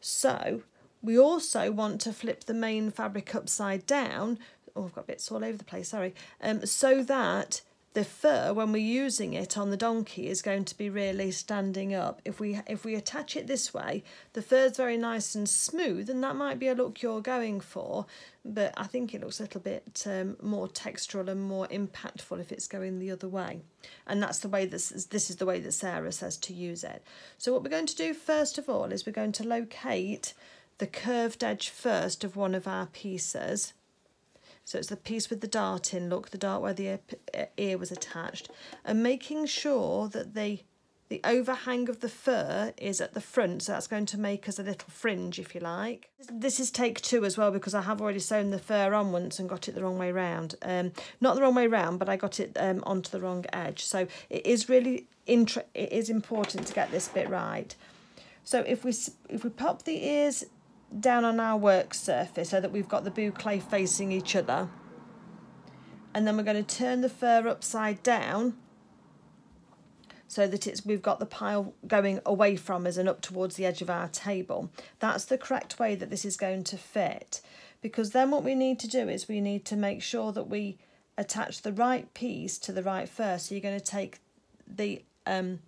So we also want to flip the mane fabric upside down. Oh, I've got bits all over the place, sorry. Um, so that the fur, when we're using it on the donkey, is going to be really standing up. If we if we attach it this way, the fur's very nice and smooth, and that might be a look you're going for, but I think it looks a little bit um, more textural and more impactful if it's going the other way. And that's the way this is, this is the way that Sarah says to use it. So what we're going to do first of all is we're going to locate the curved edge first of one of our pieces. So it's the piece with the dart in, look, the dart where the ear, ear was attached. And making sure that the, the overhang of the fur is at the front, so that's going to make us a little fringe, if you like. This is take two as well, because I have already sewn the fur on once and got it the wrong way round. Um, not the wrong way round, but I got it um, onto the wrong edge. So it is really intra it is important to get this bit right. So if we, if we pop the ears down on our work surface so that we've got the boucle facing each other, and then we're going to turn the fur upside down so that it's we've got the pile going away from us and up towards the edge of our table. That's the correct way that this is going to fit, because then what we need to do is we need to make sure that we attach the right piece to the right fur. So you're going to take the um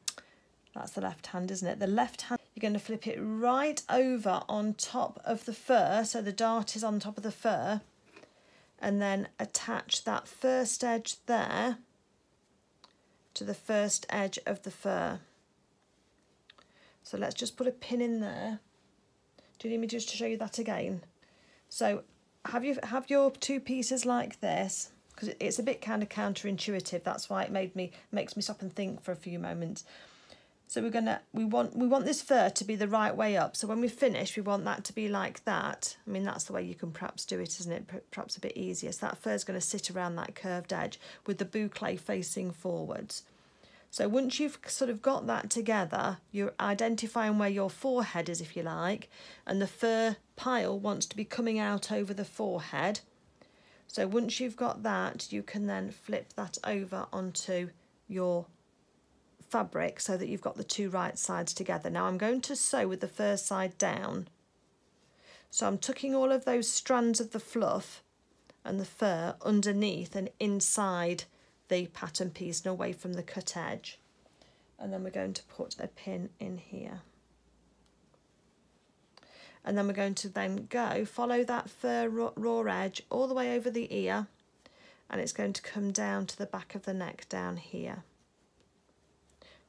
that's the left hand, isn't it? The left hand, you're going to flip it right over on top of the fur, so the dart is on top of the fur, and then attach that first edge there to the first edge of the fur. So let's just put a pin in there. Do you need me just to show you that again? So have you have your two pieces like this, because it's a bit kind of counterintuitive. That's why it made me makes me stop and think for a few moments. So we're gonna we want we want this fur to be the right way up. So when we finish, we want that to be like that. I mean, that's the way you can perhaps do it, isn't it? Perhaps a bit easier. So that fur is going to sit around that curved edge with the boucle facing forwards. So once you've sort of got that together, you're identifying where your forehead is, if you like, and the fur pile wants to be coming out over the forehead. So once you've got that, you can then flip that over onto your fabric so that you've got the two right sides together. Now I'm going to sew with the first side down. So I'm tucking all of those strands of the fluff and the fur underneath and inside the pattern piece and away from the cut edge. And then we're going to put a pin in here. And then we're going to then go, follow that fur raw edge all the way over the ear, and it's going to come down to the back of the neck down here.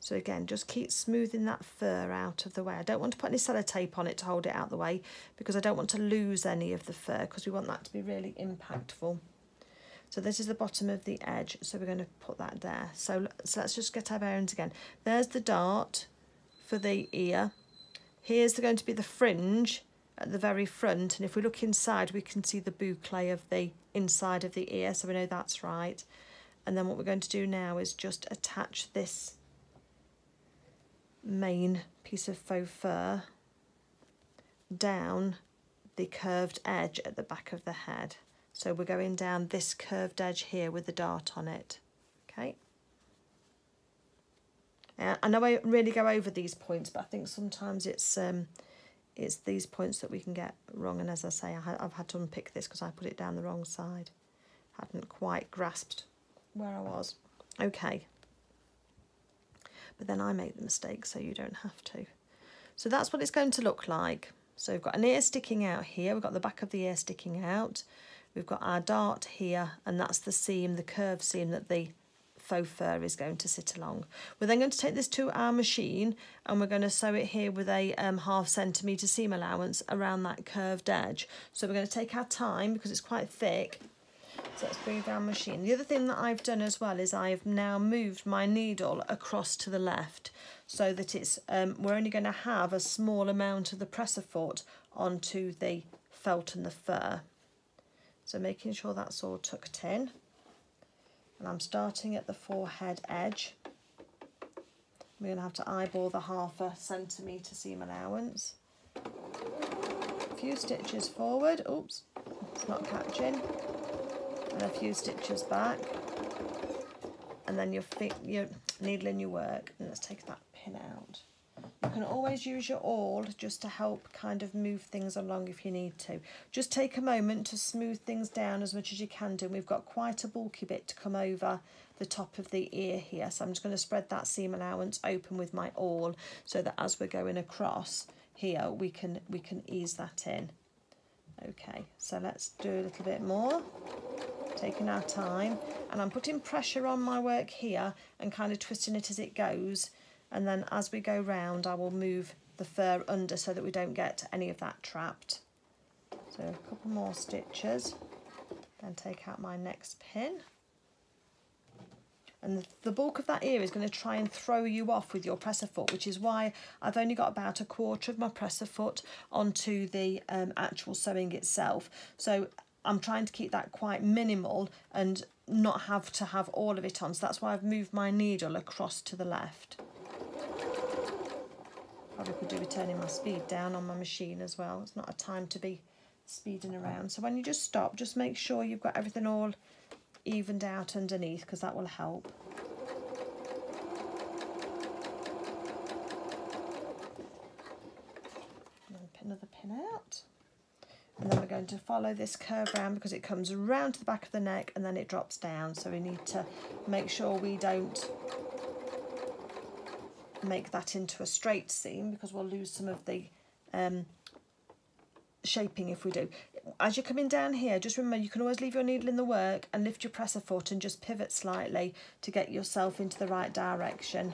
So again, just keep smoothing that fur out of the way. I don't want to put any sellotape on it to hold it out of the way, because I don't want to lose any of the fur, because we want that to be really impactful. So this is the bottom of the edge, so we're going to put that there. So, so let's just get our bearings again. There's the dart for the ear. Here's going to be the fringe at the very front, and if we look inside, we can see the boucle of the inside of the ear, so we know that's right. And then what we're going to do now is just attach this main piece of faux fur down the curved edge at the back of the head. So we're going down this curved edge here with the dart on it. Okay, uh, I know I really go over these points, but I think sometimes it's um it's these points that we can get wrong, and as I say, I ha I've had to unpick this because I put it down the wrong side. Hadn't quite grasped where I was. Okay, but then I make the mistake, so you don't have to. So that's what it's going to look like. So we've got an ear sticking out here, we've got the back of the ear sticking out, we've got our dart here, and that's the seam, the curved seam that the faux fur is going to sit along. We're then going to take this to our machine, and we're going to sew it here with a um, half centimetre seam allowance around that curved edge. So we're going to take our time, because it's quite thick. So let's bring down machine. The other thing that I've done as well is I've now moved my needle across to the left, so that it's um, we're only going to have a small amount of the pressafort onto the felt and the fur. So making sure that's all tucked in, and I'm starting at the forehead edge. We're going to have to eyeball the half a centimetre seam allowance. A few stitches forward. Oops, it's not catching. And a few stitches back, and then you're, you're needling your work. And let's take that pin out. You can always use your awl just to help kind of move things along if you need to. Just take a moment to smooth things down as much as you can do. We've got quite a bulky bit to come over the top of the ear here, so I'm just going to spread that seam allowance open with my awl so that as we're going across here we can we can ease that in. Okay, so let's do a little bit more, taking our time, and I'm putting pressure on my work here and kind of twisting it as it goes, and then as we go round I will move the fur under so that we don't get any of that trapped. So a couple more stitches, then take out my next pin. And the bulk of that ear is going to try and throw you off with your presser foot, which is why I've only got about a quarter of my presser foot onto the um, actual sewing itself. So I'm trying to keep that quite minimal and not have to have all of it on. So that's why I've moved my needle across to the left. Probably could do with turning my speed down on my machine as well. It's not a time to be speeding around. So when you just stop, just make sure you've got everything all evened out underneath, because that will help. And then pin another pin out, and then we're going to follow this curve round because it comes round to the back of the neck and then it drops down, so we need to make sure we don't make that into a straight seam because we'll lose some of the um, shaping if we do. As you're coming down here, just remember you can always leave your needle in the work and lift your presser foot and just pivot slightly to get yourself into the right direction,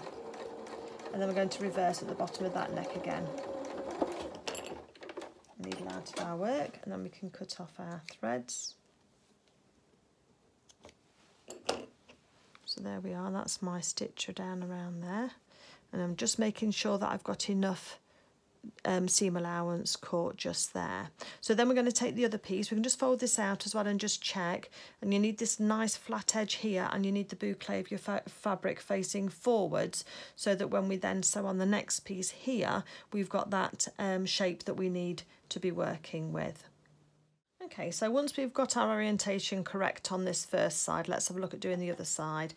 and then we're going to reverse at the bottom of that neck again. Needle out of our work, and then we can cut off our threads. So there we are, that's my stitcher down around there, and I'm just making sure that I've got enough Um, seam allowance caught just there. So then we're going to take the other piece. We can just fold this out as well and just check, and you need this nice flat edge here, and you need the boucle of your fa fabric facing forwards so that when we then sew on the next piece here we've got that um, shape that we need to be working with. Okay, so once we've got our orientation correct on this first side, let's have a look at doing the other side.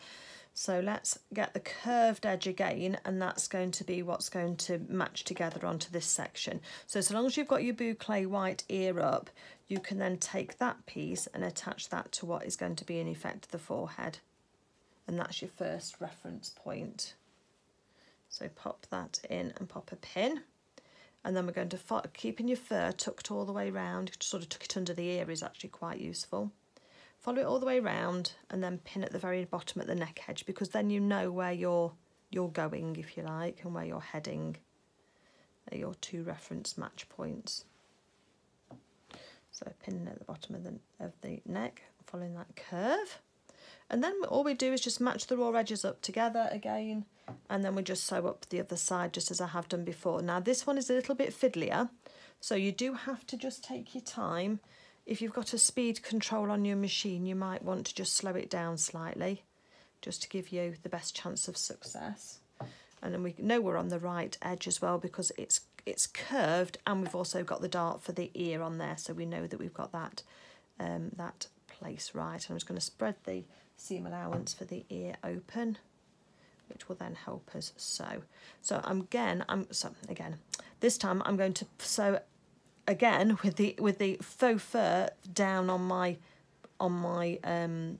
So let's get the curved edge again, and that's going to be what's going to match together onto this section. So as long as you've got your boucle white ear up, you can then take that piece and attach that to what is going to be in effect the forehead. And that's your first reference point. So pop that in and pop a pin. And then we're going to, keeping your fur tucked all the way round, sort of tuck it under the ear is actually quite useful. Follow it all the way round and then pin at the very bottom at the neck edge, because then you know where you're you're going, if you like, and where you're heading. They're your two reference match points. So pin at the bottom of the, of the neck, following that curve. And then all we do is just match the raw edges up together again, and then we just sew up the other side just as I have done before. Now this one is a little bit fiddlier, so you do have to just take your time. If you've got a speed control on your machine, you might want to just slow it down slightly just to give you the best chance of success. And then we know we're on the right edge as well because it's it's curved, and we've also got the dart for the ear on there, so we know that we've got that, um, that place right. I'm just going to spread the seam allowance for the ear open, which will then help us sew. So I'm again, I'm, so again, this time I'm going to sew again with the with the faux fur down on my on my um,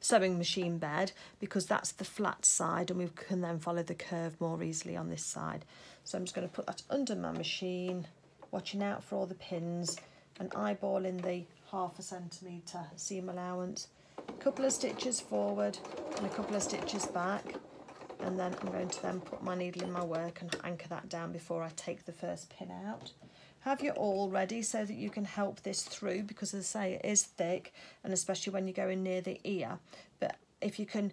sewing machine bed, because that's the flat side and we can then follow the curve more easily on this side. So I'm just going to put that under my machine, watching out for all the pins and eyeballing the half a centimetre seam allowance. A couple of stitches forward and a couple of stitches back, and then I'm going to then put my needle in my work and anchor that down before I take the first pin out. Have your awl ready so that you can help this through, because as I say, it is thick, and especially when you're going near the ear. But if you can,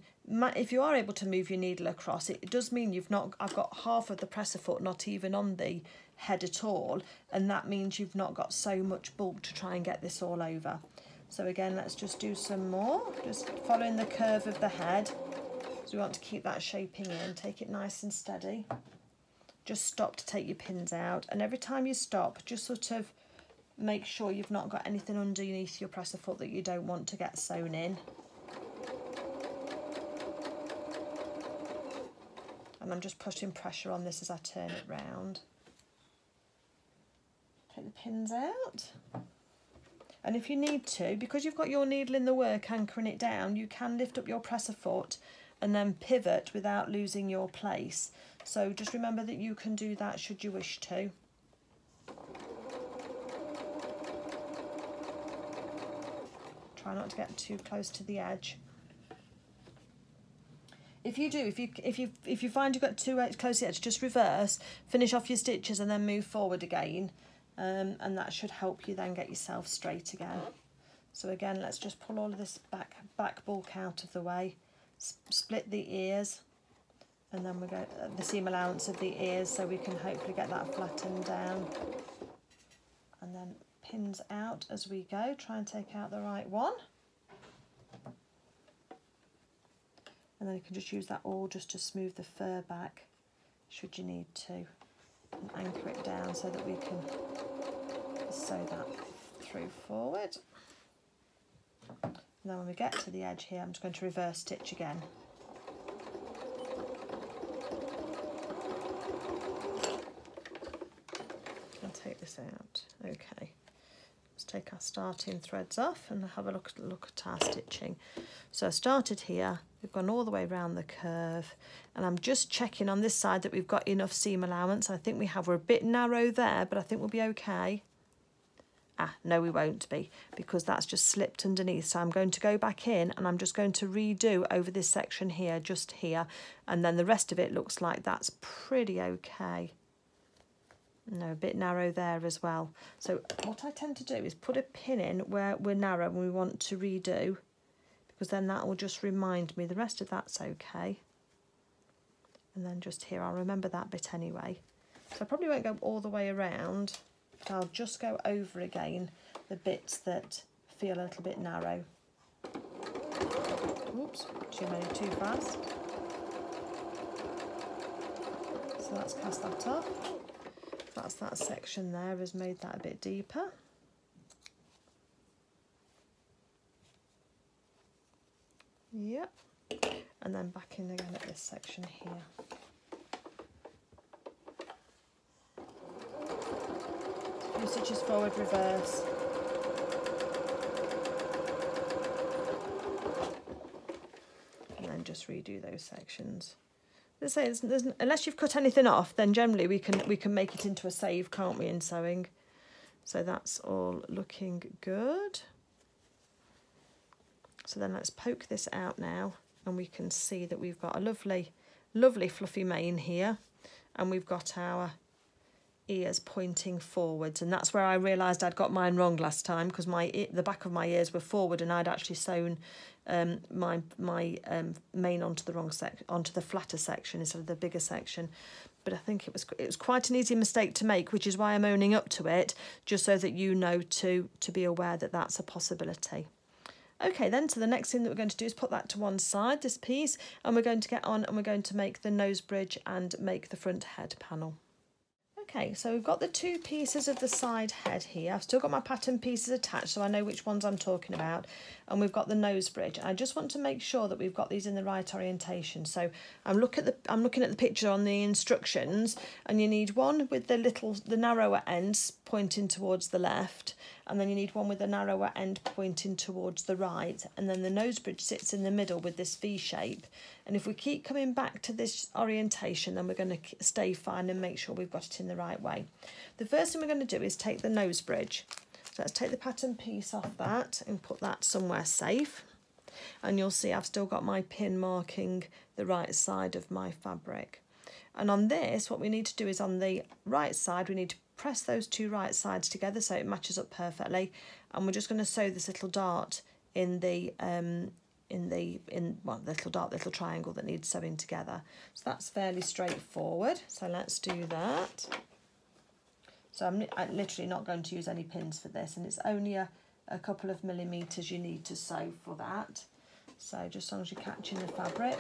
if you are able to move your needle across, it does mean you've not, I've got half of the presser foot not even on the head at all, and that means you've not got so much bulk to try and get this all over. So again, let's just do some more, just following the curve of the head. So we want to keep that shaping in, take it nice and steady. Just stop to take your pins out, and every time you stop just sort of make sure you've not got anything underneath your presser foot that you don't want to get sewn in. and I'm just putting pressure on this as I turn it round. Take the pins out, and if you need to, because you've got your needle in the work anchoring it down, you can lift up your presser foot and then pivot without losing your place. So just remember that you can do that should you wish to. Try not to get too close to the edge. If you do, if you if you if you find you've got too close to the edge, just reverse, finish off your stitches, and then move forward again, um, and that should help you then get yourself straight again. So again, let's just pull all of this back back bulk out of the way, S split the ears, and then we go uh, the seam allowance of the ears, so we can hopefully get that flattened down, and then pins out as we go. Try and take out the right one, and then you can just use that awl just to smooth the fur back should you need to, and anchor it down so that we can sew that through forward. And then when we get to the edge here, I'm just going to reverse stitch again. I'll take this out. Okay, let's take our starting threads off and have a look, look at our stitching. So I started here, we've gone all the way around the curve, and I'm just checking on this side that we've got enough seam allowance. I think we have. We're a bit narrow there, but I think we'll be okay. Ah, no, we won't be, because that's just slipped underneath. So I'm going to go back in and I'm just going to redo over this section here, just here, and then the rest of it looks like that's pretty okay. No, a bit narrow there as well. So what I tend to do is put a pin in where we're narrow and we want to redo, because then that will just remind me the rest of that's okay. And then just here, I'll remember that bit anyway. So I probably won't go all the way around, but I'll just go over again the bits that feel a little bit narrow. Oops, too many, too fast. So let's cast that off. That's that section there has made that a bit deeper. Yep, and then back in again at this section here. Two stitches forward, reverse. And then just redo those sections. Let's say it's, there's, unless you've cut anything off, then generally we can we can make it into a save, can't we, in sewing? So that's all looking good. So then let's poke this out now, and we can see that we've got a lovely, lovely fluffy mane here, and we've got our ears pointing forwards. And that's where I realised I'd got mine wrong last time, because my the back of my ears were forward and I'd actually sewn um, my my um, mane onto the wrong sec onto the flatter section instead of the bigger section. But I think it was it was quite an easy mistake to make, which is why I'm owning up to it, just so that you know to to be aware that that's a possibility. Okay then, so the next thing that we're going to do is put that to one side, this piece, and we're going to get on and we're going to make the nose bridge and make the front head panel. Okay, so we've got the two pieces of the side head here. I've still got my pattern pieces attached, so I know which ones I'm talking about. And we've got the nose bridge. I just want to make sure that we've got these in the right orientation. So I'm look at the I'm looking at the picture on the instructions, and you need one with the little the narrower ends pointing towards the left, and then you need one with the narrower end pointing towards the right, and then the nose bridge sits in the middle with this V shape. And if we keep coming back to this orientation, then we're going to stay fine and make sure we've got it in the right way. The first thing we're going to do is take the nose bridge. So let's take the pattern piece off that and put that somewhere safe. And you'll see I've still got my pin marking the right side of my fabric. And on this, what we need to do is on the right side, we need to press those two right sides together so it matches up perfectly. And we're just going to sew this little dart in the um, in the in well, the little dart, the little triangle that needs sewing together. So that's fairly straightforward. So let's do that. So I'm, I'm literally not going to use any pins for this, and it's only a, a couple of millimeters you need to sew for that. So just as long as you're catching the fabric.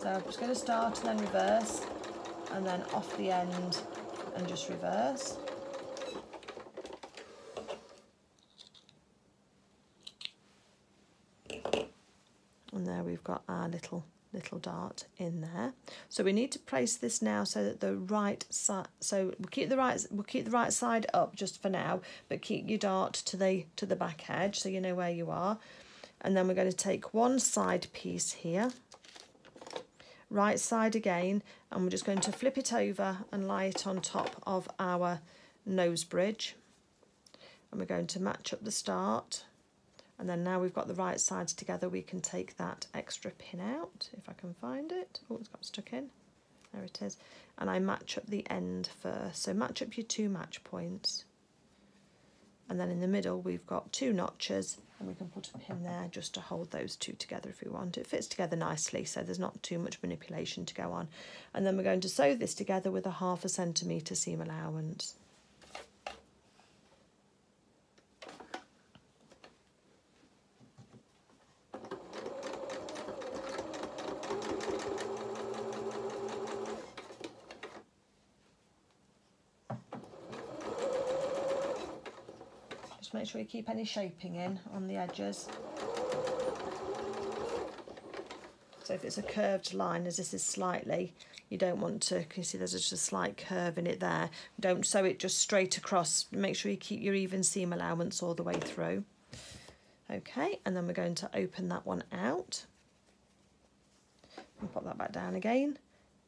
So I'm just going to start and then reverse, and then off the end and just reverse. And there we've got our little little dart in there. So we need to place this now so that the right side, so we'll keep the right we'll keep the right side up just for now, but keep your dart to the to the back edge so you know where you are. And then we're going to take one side piece here, right side again, and we're just going to flip it over and lie it on top of our nose bridge. And we're going to match up the start. And then now we've got the right sides together, we can take that extra pin out, if I can find it. Oh, it's got stuck in. There it is. And I match up the end first. So match up your two match points. And then in the middle, we've got two notches, and we can put a pin there just to hold those two together if we want. It fits together nicely, so there's not too much manipulation to go on. And then we're going to sew this together with a half a centimetre seam allowance. Make sure you keep any shaping in on the edges. So if it's a curved line, as this is slightly, you don't want to, can you see there's just a slight curve in it there. Don't sew it just straight across. Make sure you keep your even seam allowance all the way through. Okay, and then we're going to open that one out. And pop that back down again.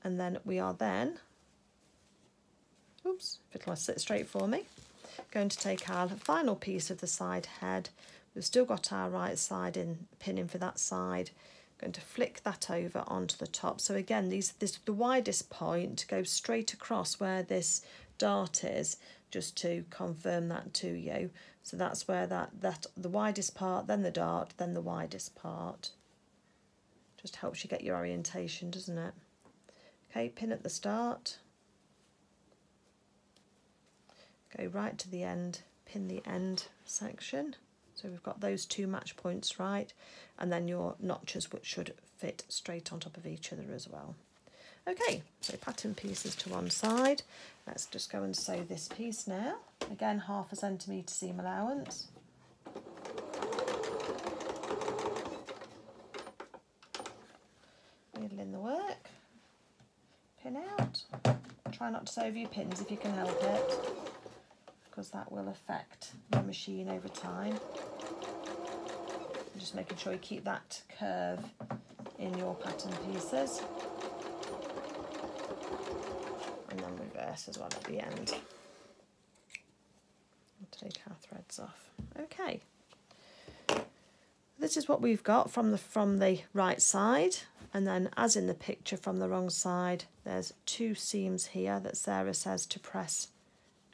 And then we are then, oops, if it'll sit straight for me. Going to take our final piece of the side head. We've still got our right side in pinning for that side. Going to flick that over onto the top. So again, these this the widest point goes straight across where this dart is, just to confirm that to you. So that's where that that the widest part, then the dart, then the widest part. Just helps you get your orientation, doesn't it? Okay, pin at the start. Go right to the end, pin the end section. So we've got those two match points right, and then your notches which should fit straight on top of each other as well. Okay, so pattern pieces to one side. Let's just go and sew this piece now. Again, half a centimetre seam allowance. Needle in the work, pin out. Try not to sew over your pins if you can help it, because that will affect the machine over time. And just making sure you keep that curve in your pattern pieces. And then reverse as well at the end. We'll take our threads off. Okay. This is what we've got from the, from the right side. And then as in the picture from the wrong side, there's two seams here that Sarah says to press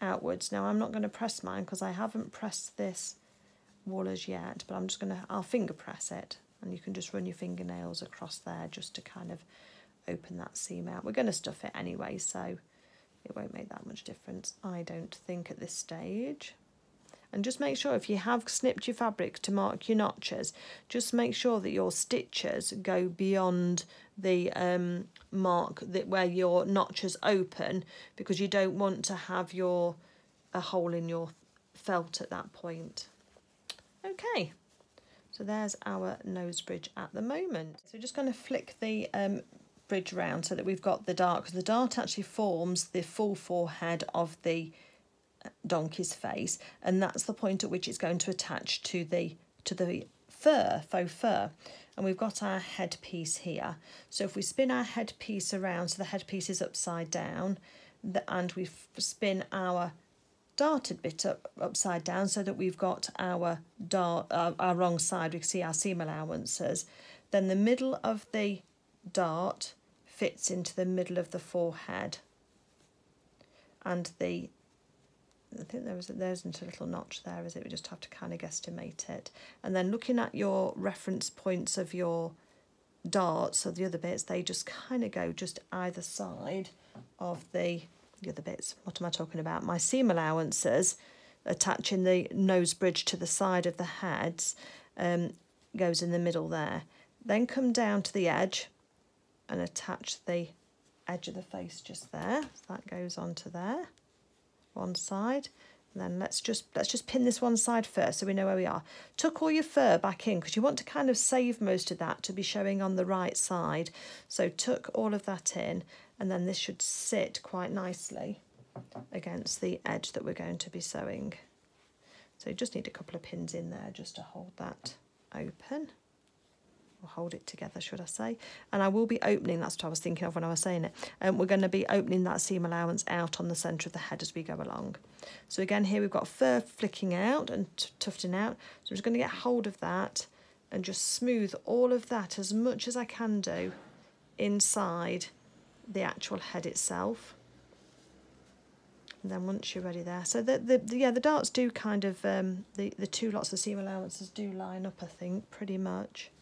outwards. Now I'm not going to press mine because I haven't pressed this wool as yet, but I'm just going to, I'll finger press it, and you can just run your fingernails across there just to kind of open that seam out. We're going to stuff it anyway, so it won't make that much difference, I don't think, at this stage. And just make sure if you have snipped your fabric to mark your notches, just make sure that your stitches go beyond the um, mark that where your notches open, because you don't want to have your a hole in your felt at that point. Okay, so there's our nose bridge at the moment. So we're just going to flick the um, bridge round so that we've got the dart, because the dart actually forms the full forehead of the donkey's face, and that's the point at which it's going to attach to the to the fur, faux fur. And we've got our headpiece here, so if we spin our headpiece around, so the headpiece is upside down, and we spin our darted bit up upside down so that we've got our dart, uh, our wrong side, we can see our seam allowances, then the middle of the dart fits into the middle of the forehead, and the I think there was a, there isn't a little notch there, is it? We just have to kind of guesstimate it. And then looking at your reference points of your darts, so the other bits, they just kind of go just either side of the, the other bits. What am I talking about? My seam allowances, attaching the nose bridge to the side of the heads, um, goes in the middle there. Then come down to the edge and attach the edge of the face just there. So that goes onto there. One side, And then let's just let's just pin this one side first so we know where we are. Tuck all your fur back in because you want to kind of save most of that to be showing on the right side. So tuck all of that in, and then this should sit quite nicely against the edge that we're going to be sewing. So you just need a couple of pins in there just to hold that open. Or hold it together, should I say. And I will be opening, that's what I was thinking of when I was saying it, and um, we're going to be opening that seam allowance out on the centre of the head as we go along. So again, here we've got fur flicking out and tufting out, so I'm just going to get hold of that and just smooth all of that as much as I can do inside the actual head itself. And then once you're ready there, so the, the, the yeah the darts do kind of, um, the, the two lots of seam allowances do line up, I think, pretty much.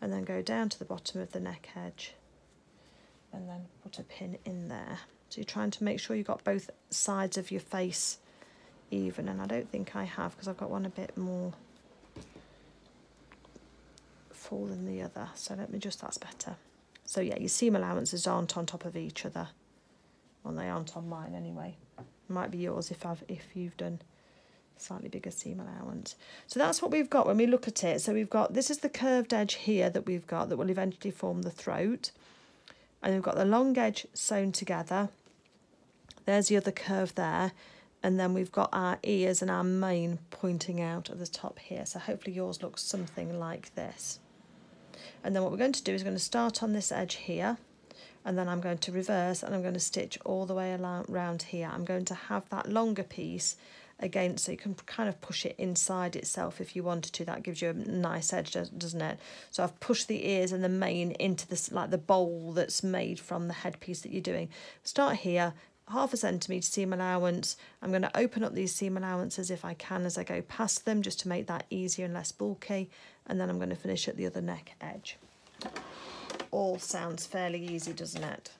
And then go down to the bottom of the neck edge and then put a pin in there. So you're trying to make sure you've got both sides of your face even, and I don't think I have because I've got one a bit more full than the other. So let me just, that's better. So yeah, your seam allowances aren't on top of each other. Well, they aren't on mine anyway. It might be yours if I've if you've done slightly bigger seam allowance. So that's what we've got when we look at it. So we've got, this is the curved edge here that we've got that will eventually form the throat, and we've got the long edge sewn together. There's the other curve there, and then we've got our ears and our mane pointing out at the top here. So hopefully yours looks something like this. And then what we're going to do is we're going to start on this edge here, and then I'm going to reverse and I'm going to stitch all the way around here. I'm going to have that longer piece again, so you can kind of push it inside itself if you wanted to. That gives you a nice edge, doesn't it? So I've pushed the ears and the mane into this, like the bowl that's made from the headpiece that you're doing. Start here, half a centimetre seam allowance. I'm going to open up these seam allowances if I can as I go past them, just to make that easier and less bulky. And then I'm going to finish at the other neck edge. All sounds fairly easy, doesn't it?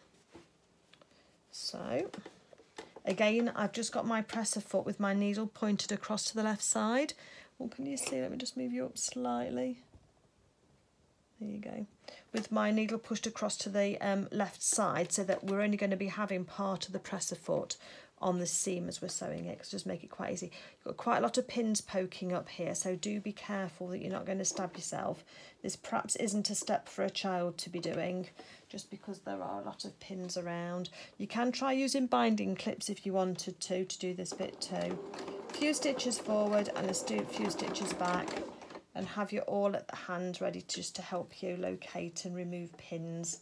So again, I've just got my presser foot with my needle pointed across to the left side. Well, can you see? Let me just move you up slightly. There you go. With my needle pushed across to the um, left side, so that we're only going to be having part of the presser foot on the seam as we're sewing it, because just make it quite easy. You've got quite a lot of pins poking up here, so do be careful that you're not going to stab yourself. This perhaps isn't a step for a child to be doing, just because there are a lot of pins around. You can try using binding clips if you wanted to, to do this bit too. A few stitches forward and a few stitches back, and have you all at the hand ready to, just to help you locate and remove pins,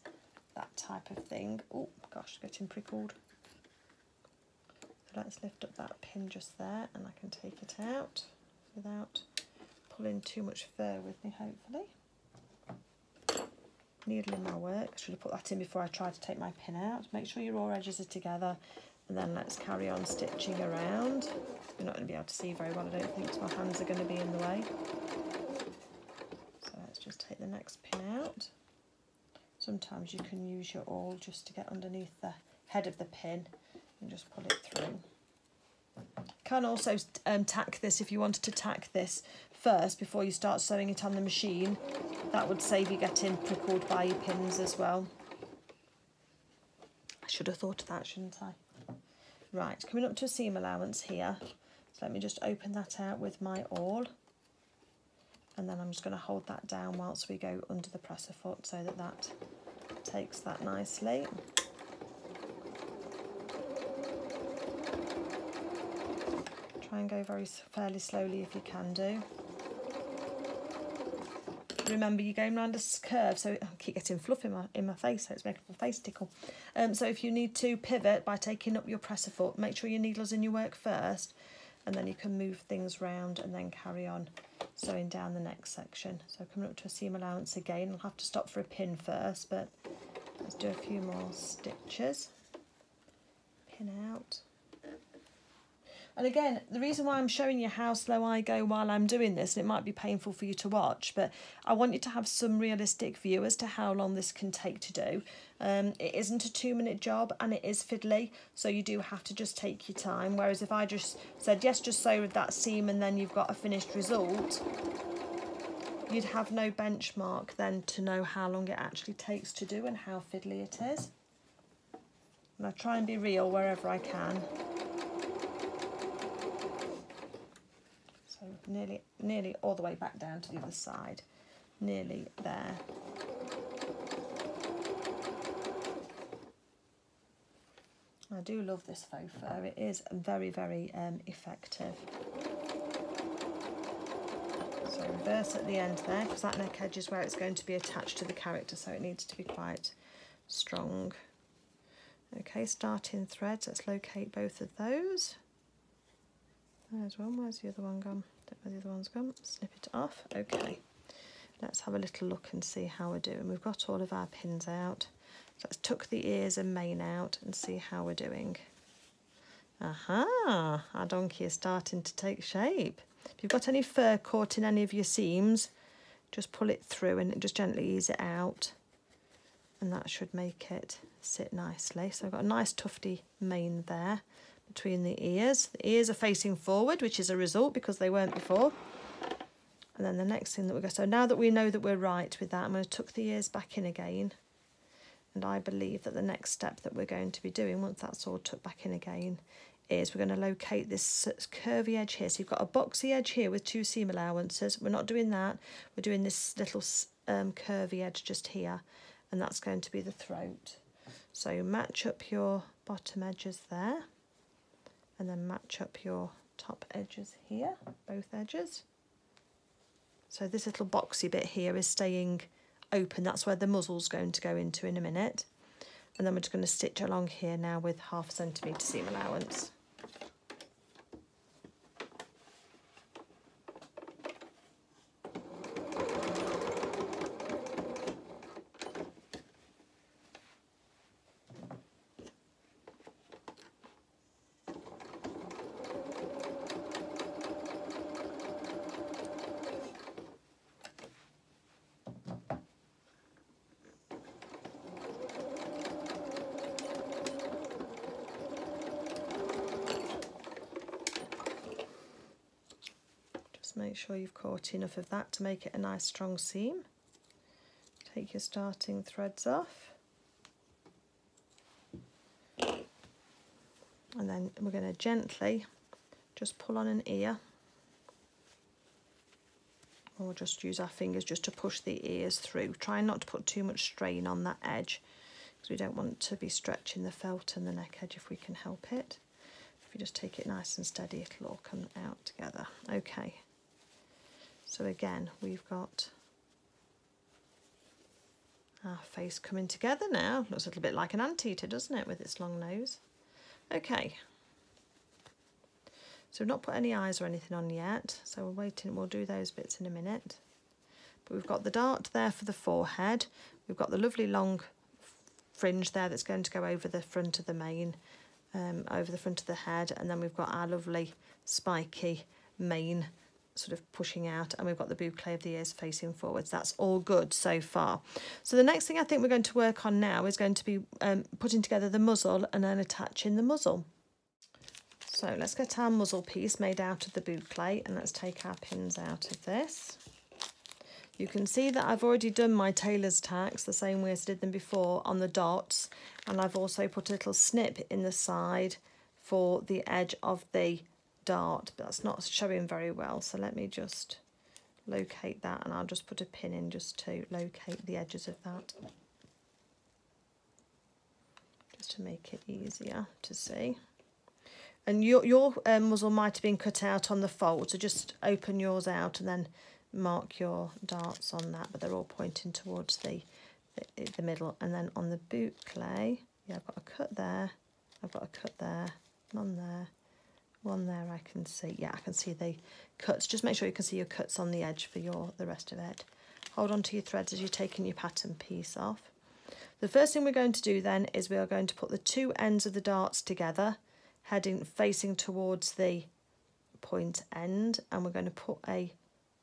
that type of thing. Oh gosh, getting prickled. Let's lift up that pin just there, and I can take it out without pulling too much fur with me, hopefully. Needling my work. I should have put that in before I try to take my pin out. Make sure your raw edges are together, and then let's carry on stitching around. You're not going to be able to see very well, I don't think, because my hands are going to be in the way. So let's just take the next pin out. Sometimes you can use your awl just to get underneath the head of the pin and just pull it through. Can also um, tack this if you wanted to tack this first before you start sewing it on the machine. That would save you getting prickled by your pins as well. I should have thought of that, shouldn't I? Right, coming up to a seam allowance here. So let me just open that out with my awl, and then I'm just going to hold that down whilst we go under the presser foot, so that that takes that nicely. Try and go very fairly slowly if you can do. Remember, you're going round a curve, so I keep getting fluff in my in my face, so it's making my face tickle. Um, so if you need to pivot by taking up your presser foot, make sure your needle's in your work first, and then you can move things round and then carry on sewing down the next section. So coming up to a seam allowance again, I'll have to stop for a pin first, but let's do a few more stitches. Pin out. And again, the reason why I'm showing you how slow I go while I'm doing this, and it might be painful for you to watch, but I want you to have some realistic view as to how long this can take to do. Um, it isn't a two-minute job, and it is fiddly, so you do have to just take your time. Whereas if I just said, yes, just sew with that seam, and then you've got a finished result, you'd have no benchmark then to know how long it actually takes to do and how fiddly it is. And I try and be real wherever I can. nearly, nearly all the way back down to the other side, nearly there. I do love this faux fur, it is very, very um, effective. So reverse at the end there, because that neck edge is where it's going to be attached to the character, so it needs to be quite strong. Okay, starting threads, let's locate both of those. There's one, where's the other one gone? Don't know where the other one's gone, snip it off. Okay, let's have a little look and see how we're doing. We've got all of our pins out. Let's tuck the ears and mane out and see how we're doing. Aha, our donkey is starting to take shape. If you've got any fur caught in any of your seams, just pull it through and just gently ease it out. And that should make it sit nicely. So I've got a nice tufty mane there between the ears. The ears are facing forward, which is a result because they weren't before. And then the next thing that we're going to, so now that we know that we're right with that, I'm going to tuck the ears back in again. And I believe that the next step that we're going to be doing, once that's all tucked back in again, is we're going to locate this curvy edge here. So you've got a boxy edge here with two seam allowances. We're not doing that. We're doing this little um, curvy edge just here, and that's going to be the throat. So match up your bottom edges there, and then match up your top edges here, both edges. So this little boxy bit here is staying open, that's where the muzzle's going to go into in a minute. And then we're just going to stitch along here now with half a centimetre seam allowance. Make sure you've caught enough of that to make it a nice strong seam. Take your starting threads off, and then we're going to gently just pull on an ear, or we'll just use our fingers just to push the ears through. Try not to put too much strain on that edge, because we don't want to be stretching the felt and the neck edge if we can help it. If you just take it nice and steady, it'll all come out together. Okay. So again, we've got our face coming together now. Looks a little bit like an anteater, doesn't it, with its long nose? Okay. So we've not put any eyes or anything on yet, so we're waiting. We'll do those bits in a minute. But we've got the dart there for the forehead. We've got the lovely long fringe there that's going to go over the front of the mane, um, over the front of the head. And then we've got our lovely spiky mane sort of pushing out, and we've got the boucle of the ears facing forwards. That's all good so far. So the next thing I think we're going to work on now is going to be um, putting together the muzzle and then attaching the muzzle. So let's get our muzzle piece made out of the boucle, and let's take our pins out of this. You can see that I've already done my tailor's tacks the same way as I did them before on the dots, and I've also put a little snip in the side for the edge of the dart, but that's not showing very well, so let me just locate that, and I'll just put a pin in just to locate the edges of that, just to make it easier to see. And your, your um, muzzle might have been cut out on the fold, so just open yours out and then mark your darts on that, but they're all pointing towards the, the, the middle. And then on the boucle, yeah, I've got a cut there, I've got a cut there, none there, one there. I can see, yeah, I can see the cuts. Just make sure you can see your cuts on the edge for your the rest of it. Hold on to your threads as you're taking your pattern piece off. The first thing we're going to do then is we are going to put the two ends of the darts together, heading facing towards the point end, and we're going to put a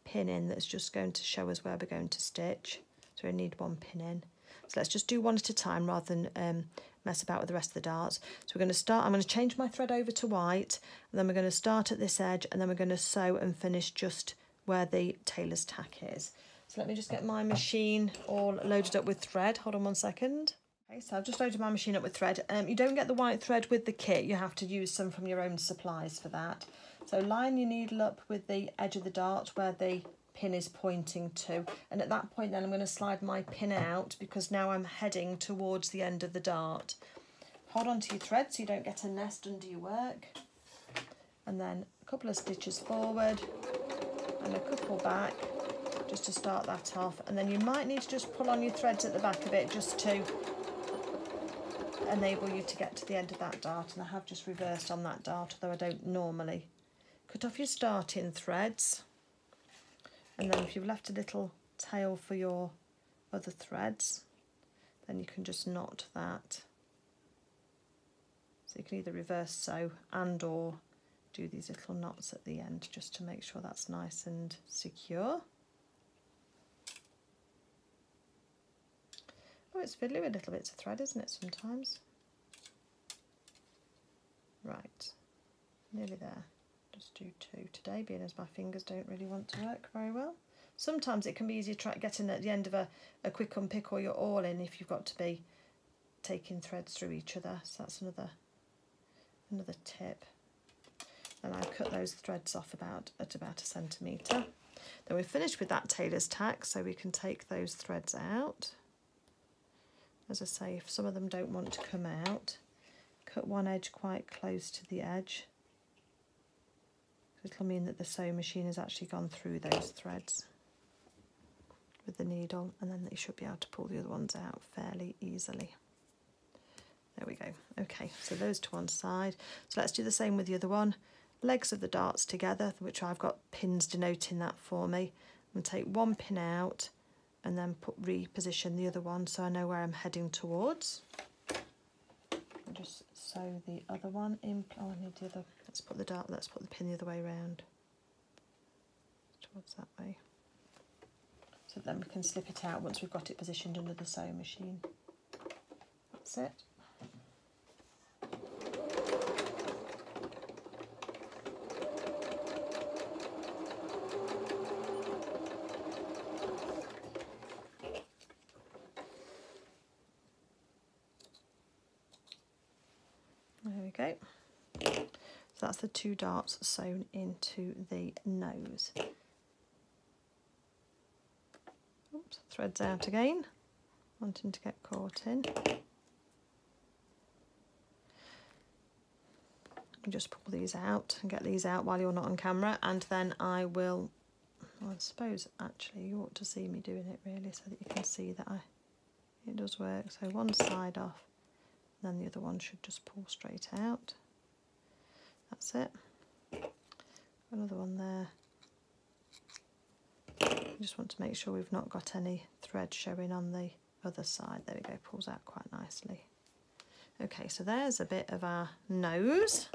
pin in that's just going to show us where we're going to stitch. So we need one pin in. So let's just do one at a time rather than um, mess about with the rest of the darts. So we're going to start, I'm going to change my thread over to white, and then we're going to start at this edge, and then we're going to sew and finish just where the tailor's tack is. So let me just get my machine all loaded up with thread. Hold on one second. Okay, so I've just loaded my machine up with thread. Um, you don't get the white thread with the kit, you have to use some from your own supplies for that. So line your needle up with the edge of the dart where the pin is pointing to, and at that point then I'm going to slide my pin out because now I'm heading towards the end of the dart. Hold on to your thread so you don't get a nest under your work, and then a couple of stitches forward and a couple back just to start that off, and then you might need to just pull on your threads at the back of it just to enable you to get to the end of that dart. And I have just reversed on that dart, although I don't normally. Cut off your starting threads, and then if you've left a little tail for your other threads, then you can just knot that. So you can either reverse sew and or do these little knots at the end just to make sure that's nice and secure. Oh, it's fiddly with little bits of thread, isn't it, sometimes? Right, nearly there. Just do two today, being as my fingers don't really want to work very well. Sometimes it can be easier try getting at the end of a, a quick unpick or your all in if you've got to be taking threads through each other, so that's another another tip. Then I cut those threads off about at about a centimetre. Then we're finished with that tailor's tack, so we can take those threads out. As I say, if some of them don't want to come out, cut one edge quite close to the edge. It'll mean that the sewing machine has actually gone through those threads with the needle, and then you should be able to pull the other ones out fairly easily. There we go. Okay, so those to one side. So let's do the same with the other one. Legs of the darts together, which I've got pins denoting that for me. I'm going to take one pin out and then put reposition the other one so I know where I'm heading towards. I'll just sew the other one in. Oh, I need the other. Let's put the dart. Let's put the pin the other way round, towards that way. So then we can slip it out once we've got it positioned under the sewing machine. That's it. There we go. So that's the two darts sewn into the nose. Oops, threads out again, wanting to get caught in. I'll just pull these out and get these out while you're not on camera, and then I will, well, I suppose actually you ought to see me doing it really so that you can see that I, it does work. So one side off. Then the other one should just pull straight out. That's it. Another one there. I just want to make sure we've not got any thread showing on the other side. There we go, pulls out quite nicely. Okay, so there's a bit of our nose.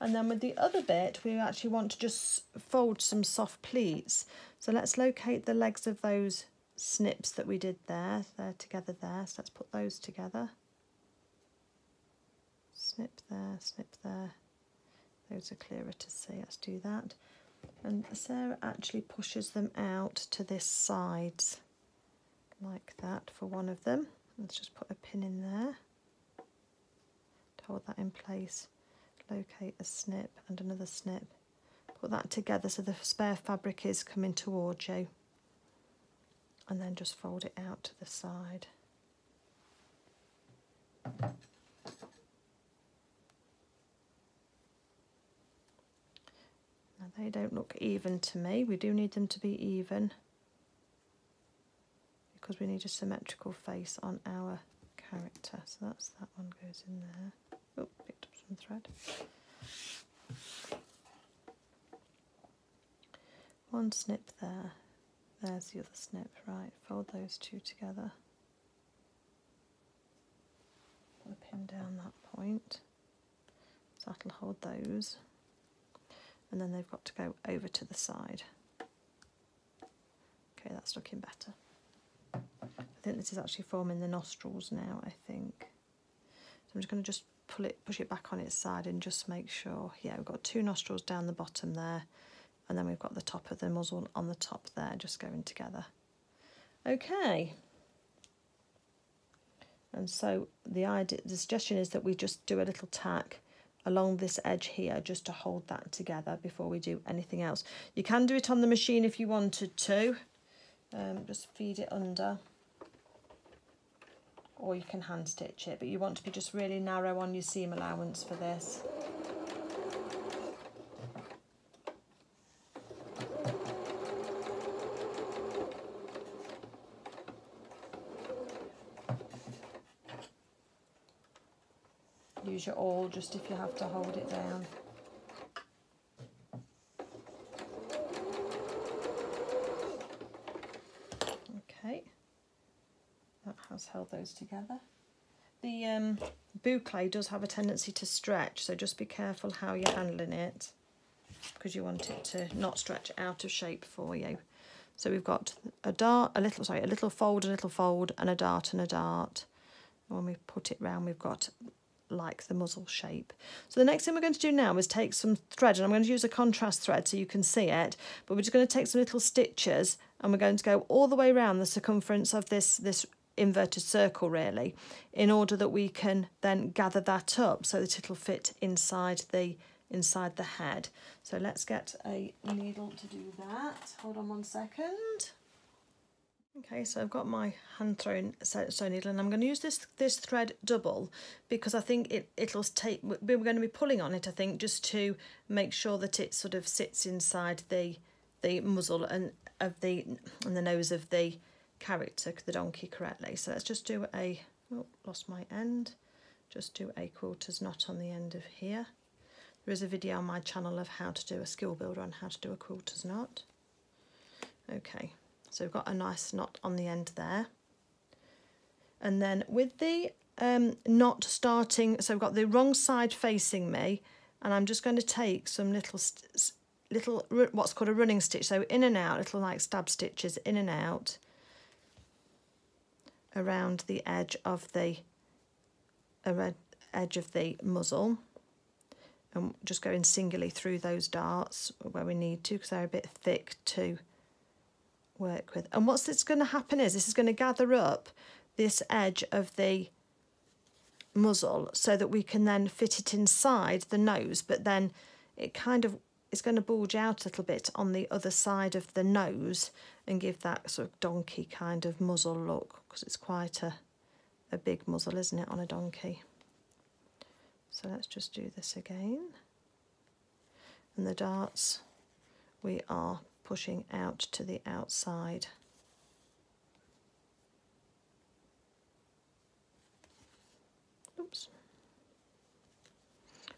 And then with the other bit, we actually want to just fold some soft pleats. So let's locate the legs of those snips that we did there. They're together there, so let's put those together. Snip there, snip there. Those are clearer to see. Let's do that. And Sarah actually pushes them out to this side like that for one of them. Let's just put a pin in there to hold that in place. Locate a snip and another snip. Put that together so the spare fabric is coming towards you. And then just fold it out to the side. They don't look even to me. We do need them to be even because we need a symmetrical face on our character. So that's that one goes in there. Oh, picked up some thread. One snip there. There's the other snip. Right, fold those two together. Put a pin down that point. So that'll hold those. And then they've got to go over to the side. Okay, that's looking better. I think this is actually forming the nostrils now, I think. So I'm just going to just pull it, push it back on its side and just make sure. Yeah, we've got two nostrils down the bottom there, and then we've got the top of the muzzle on the top there, just going together. Okay. And so the idea, the suggestion is that we just do a little tack along this edge here just to hold that together before we do anything else. You can do it on the machine if you wanted to, um, just feed it under, or you can hand stitch it, but you want to be just really narrow on your seam allowance for this. Use your awl just if you have to hold it down. Okay, that has held those together. The um, boucle does have a tendency to stretch, so just be careful how you're handling it, because you want it to not stretch out of shape for you. So we've got a dart, a little, sorry, a little fold, a little fold, and a dart and a dart. And when we put it round, we've got like the muzzle shape. So the next thing we're going to do now is take some thread, and I'm going to use a contrast thread so you can see it, but we're just going to take some little stitches and we're going to go all the way around the circumference of this this inverted circle, really, in order that we can then gather that up so that it'll fit inside the inside the head. So let's get a needle to do that. Hold on one second. Okay, so I've got my hand-thrown sew needle, and I'm going to use this this thread double because I think it, it'll take, we're going to be pulling on it, I think, just to make sure that it sort of sits inside the the muzzle and of the and the nose of the character, the donkey, correctly. So let's just do a, oh, lost my end, just do a quarters knot on the end of here. There is a video on my channel of how to do a skill builder on how to do a quarters knot. Okay. So we've got a nice knot on the end there. And then with the um, knot starting, so I've got the wrong side facing me, and I'm just going to take some little, little what's called a running stitch. So in and out, little like stab stitches in and out around the edge of the edge of the muzzle. And just going singly through those darts where we need to, because they're a bit thick to work with. And what's that's going to happen is this is going to gather up this edge of the muzzle so that we can then fit it inside the nose, but then it kind of is going to bulge out a little bit on the other side of the nose and give that sort of donkey kind of muzzle look, because it's quite a, a big muzzle, isn't it, on a donkey. So let's just do this again. And the darts we are pushing out to the outside. Oops.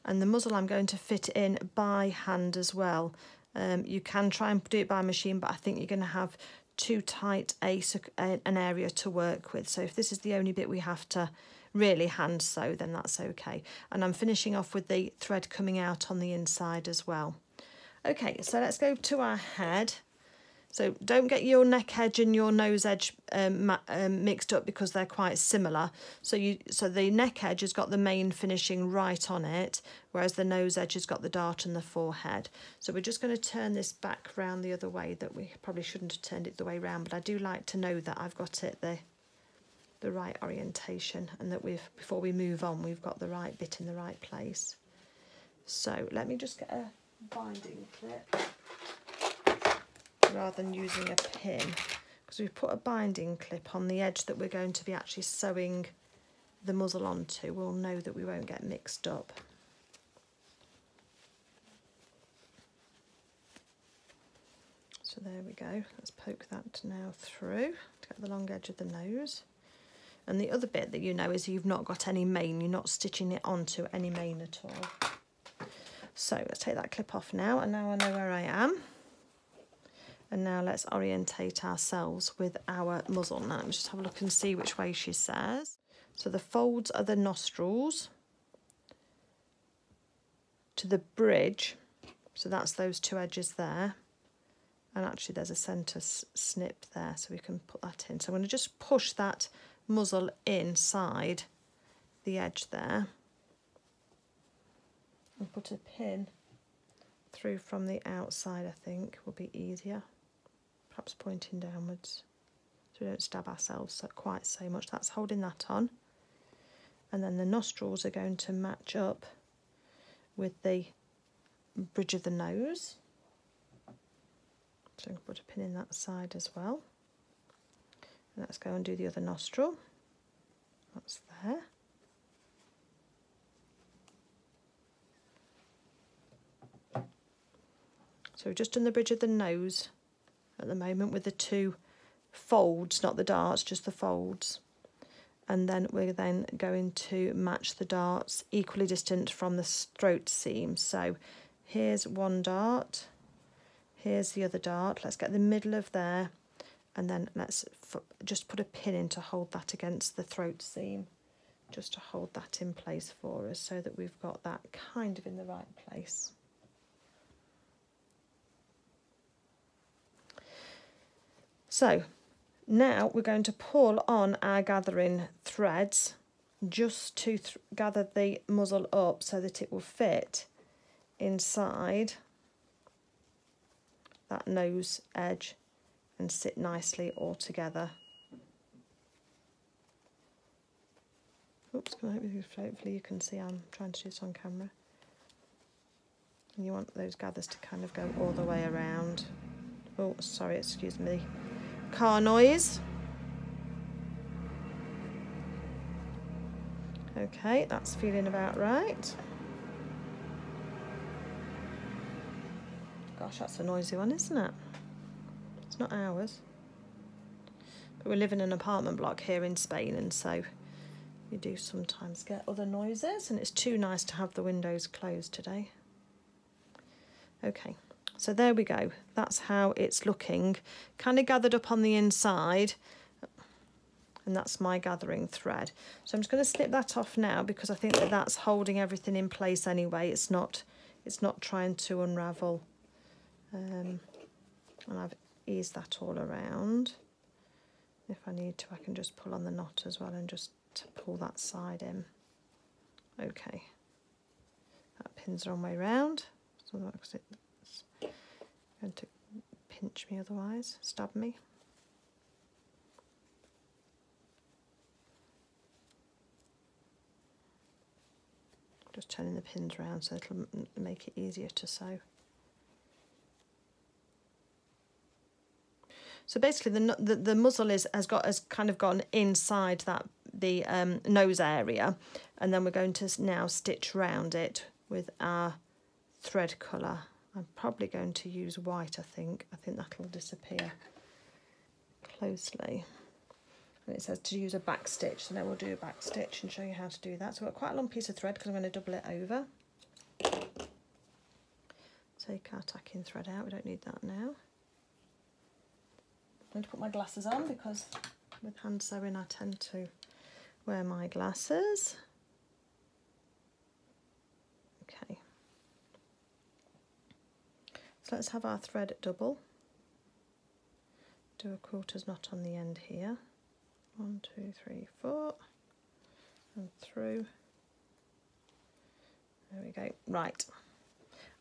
And the muzzle I'm going to fit in by hand as well. Um, you can try and do it by machine, but I think you're going to have too tight a, an area to work with. So if this is the only bit we have to really hand sew, then that's okay. And I'm finishing off with the thread coming out on the inside as well. Okay, so let's go to our head. So don't get your neck edge and your nose edge um, um, mixed up, because they're quite similar. So you, so the neck edge has got the main finishing right on it, whereas the nose edge has got the dart and the forehead. So we're just going to turn this back round the other way. That we probably shouldn't have turned it the way round, but I do like to know that I've got it the the right orientation, and that we've, before we move on, we've got the right bit in the right place. So let me just get a binding clip rather than using a pin, because we've put a binding clip on the edge that we're going to be actually sewing the muzzle onto. We'll know that we won't get mixed up. So there we go. Let's poke that now through to get the long edge of the nose. And the other bit that you know is you've not got any mane, you're not stitching it onto any mane at all. So let's take that clip off now, and now I know where I am. And now let's orientate ourselves with our muzzle. Now let's just have a look and see which way she says. So the folds are the nostrils to the bridge. So that's those two edges there. And actually there's a centre snip there, so we can put that in. So I'm going to just push that muzzle inside the edge there. And put a pin through from the outside, I think, will be easier. Perhaps pointing downwards so we don't stab ourselves quite so much. That's holding that on. And then the nostrils are going to match up with the bridge of the nose. So I'm going to put a pin in that side as well. And let's go and do the other nostril. That's there. So we've just done the bridge of the nose at the moment with the two folds, not the darts, just the folds. And then we're then going to match the darts equally distant from the throat seam. So here's one dart, here's the other dart. Let's get the middle of there, and then let's f just put a pin in to hold that against the throat seam, just to hold that in place for us so that we've got that kind of in the right place. So now we're going to pull on our gathering threads just to th gather the muzzle up so that it will fit inside that nose edge and sit nicely all together. Oops, can I hope you, hopefully you can see I'm trying to do this on camera. And you want those gathers to kind of go all the way around. Oh, sorry, excuse me. Car noise. Okay, that's feeling about right. Gosh, that's a noisy one, isn't it? It's not ours. But we live in an apartment block here in Spain, and so you do sometimes get other noises, and it's too nice to have the windows closed today. Okay. So there we go, that's how it's looking. Kind of gathered up on the inside, and that's my gathering thread. So I'm just going to snip that off now because I think that that's holding everything in place anyway. It's not, it's not trying to unravel. Um, and I've eased that all around. If I need to, I can just pull on the knot as well and just pull that side in. Okay, that pin's the wrong way round. So that's it. Going to pinch me otherwise, stab me. Just turning the pins round so it'll make it easier to sew. So basically, the the, the muzzle is has got has kind of gone inside that the um, nose area, and then we're going to now stitch round it with our thread colour. I'm probably going to use white, I think. I think that'll disappear closely. And it says to use a back stitch, so now we'll do a back stitch and show you how to do that. So I've got quite a long piece of thread because I'm going to double it over. Take our tacking thread out, we don't need that now. I'm going to put my glasses on because with hand sewing I tend to wear my glasses. Okay. So let's have our thread double, do a quarters knot on the end here, one, two, three, four, and through, there we go, right.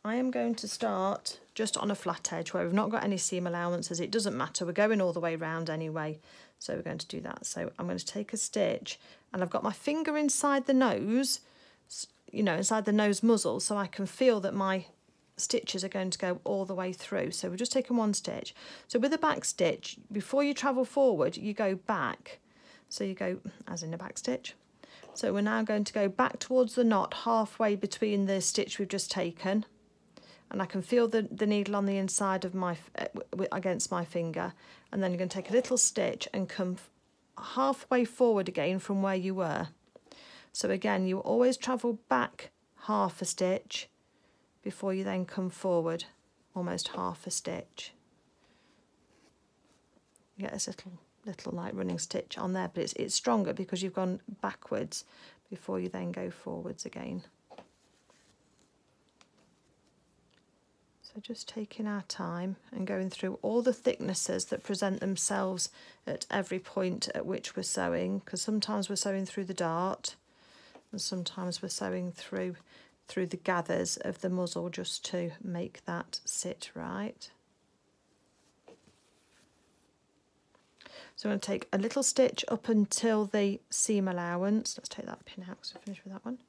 I am going to start just on a flat edge where we've not got any seam allowances, it doesn't matter, we're going all the way round anyway, so we're going to do that. So I'm going to take a stitch, and I've got my finger inside the nose, you know, inside the nose muzzle, so I can feel that my stitches are going to go all the way through. So we're just taking one stitch. So with a back stitch, before you travel forward, you go back. So you go, as in a back stitch. So we're now going to go back towards the knot halfway between the stitch we've just taken. And I can feel the, the needle on the inside of my, against my finger. And then you're going to take a little stitch and come halfway forward again from where you were. So again, you always travel back half a stitch before you then come forward almost half a stitch. You get this little little like running stitch on there, but it's it's stronger because you've gone backwards before you then go forwards again. So just taking our time and going through all the thicknesses that present themselves at every point at which we're sewing, because sometimes we're sewing through the dart and sometimes we're sewing through through the gathers of the muzzle just to make that sit right. So I'm going to take a little stitch up until the seam allowance. Let's take that pin out because we're finished with that one.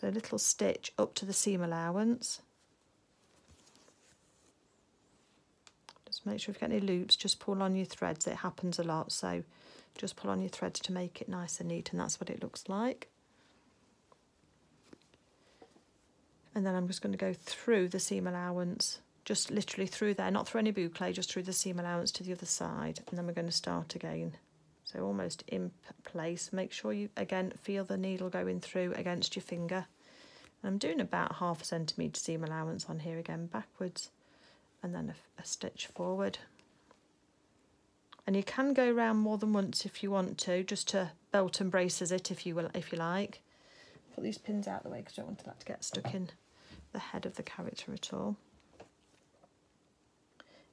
So a little stitch up to the seam allowance. Just make sure if you've got any loops, just pull on your threads. It happens a lot, so just pull on your threads to make it nice and neat, and that's what it looks like. And then I'm just going to go through the seam allowance, just literally through there, not through any boucle, just through the seam allowance to the other side, and then we're going to start again. So almost in place. Make sure you again feel the needle going through against your finger. And I'm doing about half a centimetre seam allowance on here again, backwards, and then a, a stitch forward. And you can go round more than once if you want to, just to belt and braces it if you will, if you like. Put these pins out of the way because I don't want that to get stuck in the head of the character at all.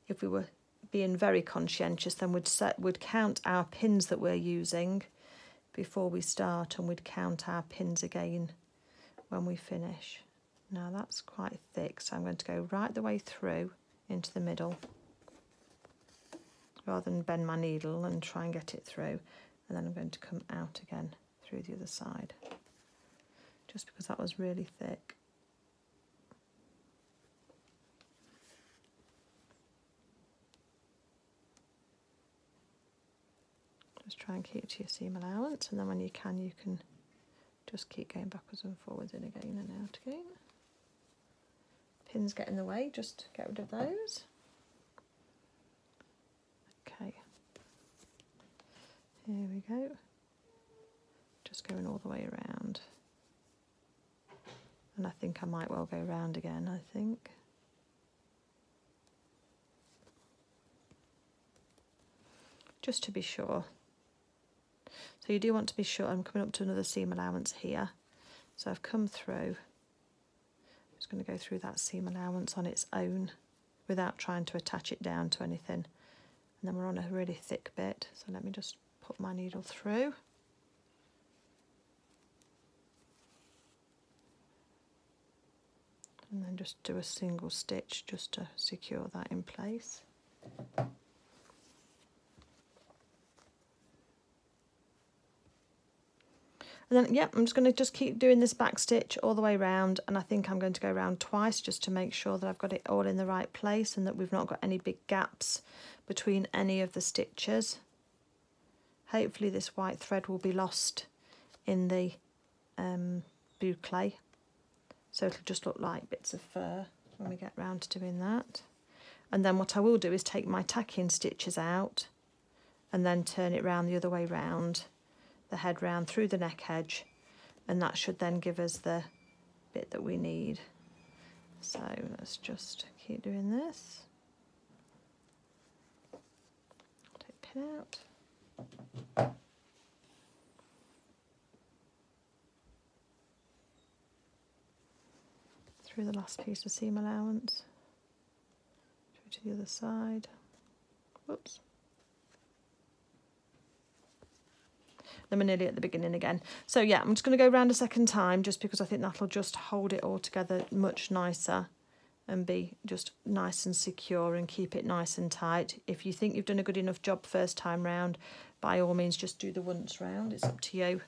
If we were being very conscientious, then we'd set we'd count our pins that we're using before we start, and we'd count our pins again when we finish. Now that's quite thick, so I'm going to go right the way through into the middle rather than bend my needle and try and get it through, and then I'm going to come out again through the other side just because that was really thick. Just try and keep to your seam allowance, and then when you can, you can just keep going backwards and forwards in again and out again. Pins get in the way, just get rid of those. Okay, here we go. Just going all the way around. And I think I might well go round again, I think. Just to be sure. So you do want to be sure. I'm coming up to another seam allowance here. So I've come through. I'm just going to go through that seam allowance on its own without trying to attach it down to anything. And then we're on a really thick bit. So let me just put my needle through. And then just do a single stitch just to secure that in place. And then, yep, I'm just going to just keep doing this back stitch all the way round, and I think I'm going to go round twice just to make sure that I've got it all in the right place and that we've not got any big gaps between any of the stitches. Hopefully this white thread will be lost in the um, boucle, so it'll just look like bits of fur when we get round to doing that. And then what I will do is take my tacking stitches out and then turn it round the other way round, the head round through the neck edge, and that should then give us the bit that we need. So let's just keep doing this. Take pin out. Through the last piece of seam allowance, through to the other side. Whoops. Then we're nearly at the beginning again. So yeah, I'm just going to go round a second time just because I think that'll just hold it all together much nicer and be just nice and secure and keep it nice and tight. If you think you've done a good enough job first time round, by all means just do the once round, it's up to you.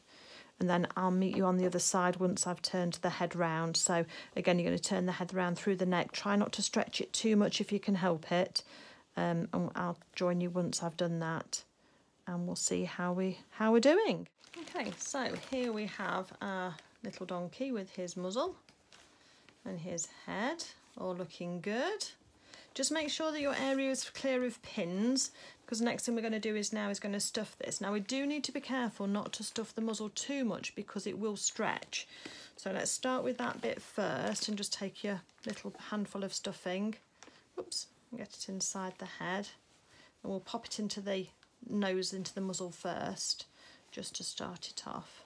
And then I'll meet you on the other side once I've turned the head round. So again, you're going to turn the head round through the neck. Try not to stretch it too much if you can help it. Um, and I'll join you once I've done that, and we'll see how we how we're doing. Okay, so here we have our little donkey with his muzzle and his head, all looking good. Just make sure that your area is clear of pins, because the next thing we're going to do is now is going to stuff this. Now we do need to be careful not to stuff the muzzle too much because it will stretch. So let's start with that bit first and just take your little handful of stuffing. Oops, get it inside the head, and we'll pop it into the nose, into the muzzle first, just to start it off.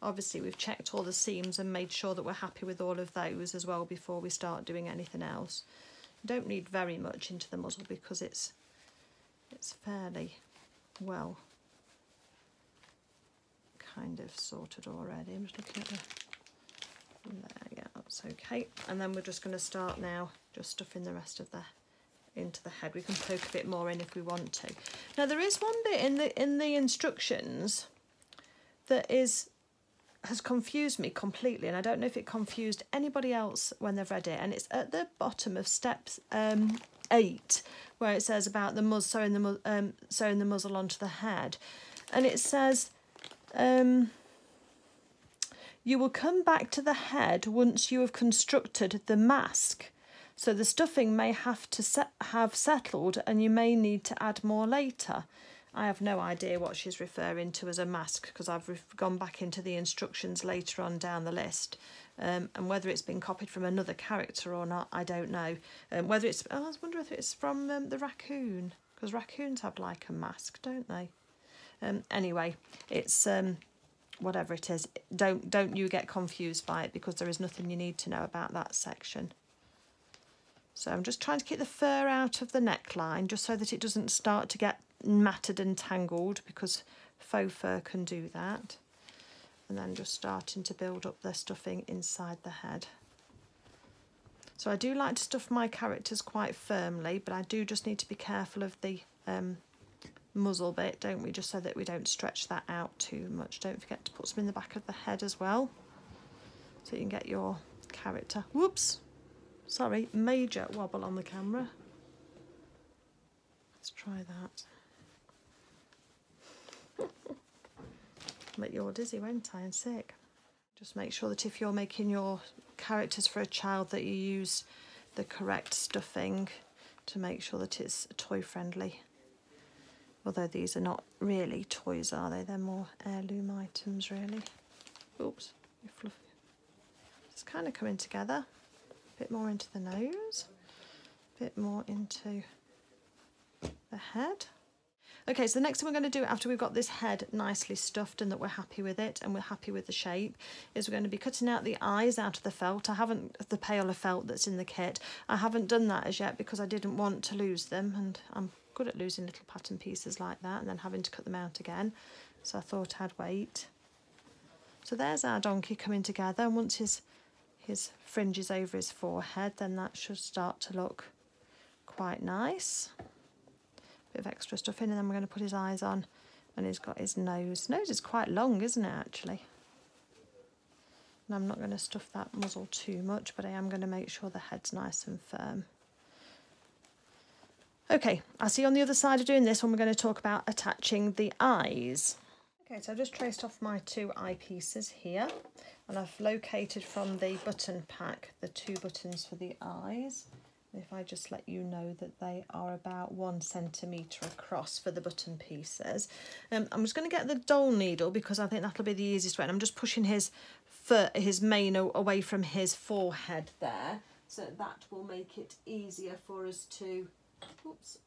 Obviously we've checked all the seams and made sure that we're happy with all of those as well before we start doing anything else. You don't need very much into the muzzle because it's it's fairly well kind of sorted already. I'm just looking at the there, yeah, that's okay. And then we're just going to start now just stuffing the rest of the into the head. We can poke a bit more in if we want to. Now there is one bit in the in the instructions that is has confused me completely, and I don't know if it confused anybody else when they've read it, and it's at the bottom of steps um, eight, where it says about the muz sewing the mu um, sewing the muzzle onto the head, and it says um, you will come back to the head once you have constructed the mask, so the stuffing may have to set have settled and you may need to add more later. I have no idea what she's referring to as a mask, because I've gone back into the instructions later on down the list, um, and whether it's been copied from another character or not, I don't know. Um, whether it's, oh, I was wondering if it's from um, the raccoon, because raccoons have like a mask, don't they? Um, anyway, it's um, whatever it is. Don't don't you get confused by it, because there is nothing you need to know about that section. So I'm just trying to keep the fur out of the neckline, just so that it doesn't start to get matted and tangled, because faux fur can do that. And then just starting to build up the stuffing inside the head. So I do like to stuff my characters quite firmly, but I do just need to be careful of the um, muzzle bit, don't we, just so that we don't stretch that out too much. Don't forget to put some in the back of the head as well, so you can get your character. Whoops, sorry, major wobble on the camera. Let's try that. But you're dizzy, won't I, and sick. Just make sure that if you're making your characters for a child, that you use the correct stuffing to make sure that it's toy friendly. Although these are not really toys, are they? They're more heirloom items, really. Oops, you're fluffy. It's kind of coming together. A bit more into the nose, a bit more into the head. Okay, so the next thing we're going to do, after we've got this head nicely stuffed and that we're happy with it and we're happy with the shape, is we're going to be cutting out the eyes out of the felt. I haven't, the pail of felt that's in the kit, I haven't done that as yet because I didn't want to lose them, and I'm good at losing little pattern pieces like that and then having to cut them out again, so I thought I'd wait. So there's our donkey coming together, and once his, his fringe is over his forehead, then that should start to look quite nice. Of extra stuff in, and then we're going to put his eyes on, and he's got his nose. Nose is quite long, isn't it, actually? And I'm not going to stuff that muzzle too much, but I am going to make sure the head's nice and firm. Okay, I'll see you on the other side of doing this when we're going to talk about attaching the eyes. Okay, so I've just traced off my two eyepieces here, and I've located from the button pack the two buttons for the eyes. If I just let you know that they are about one centimetre across for the button pieces. Um, I'm just going to get the doll needle because I think that'll be the easiest way. And I'm just pushing his fur, his mane away from his forehead there. So that will make it easier for us to oops,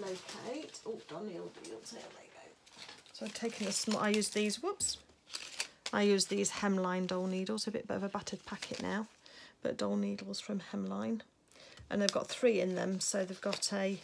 locate. Oh, doll needle, needle, there they go. So I've taken a small, I use these, whoops. I use these Hemline doll needles, a bit of a battered packet now. But doll needles from Hemline, and they've got three in them, so they've got a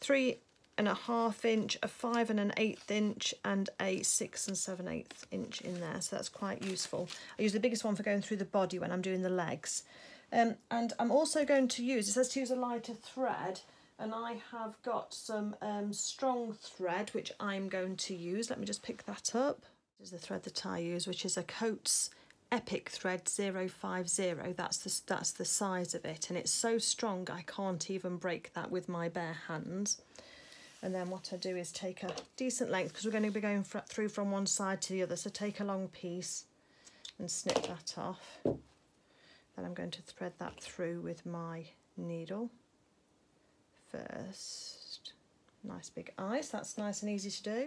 three and a half inch, a five and an eighth inch, and a six and seven eighth inch in there, so that's quite useful. I use the biggest one for going through the body when I'm doing the legs, um, and I'm also going to use, it says to use a lighter thread, and I have got some um, strong thread which I'm going to use. Let me just pick that up. This is the thread that I use, which is a Coats Epic Thread zero five zero. That's the, that's the size of it, and it's so strong I can't even break that with my bare hands. And then what I do is take a decent length, because we're going to be going through from one side to the other, so take a long piece and snip that off. Then I'm going to thread that through with my needle first. Nice big eyes, that's nice and easy to do,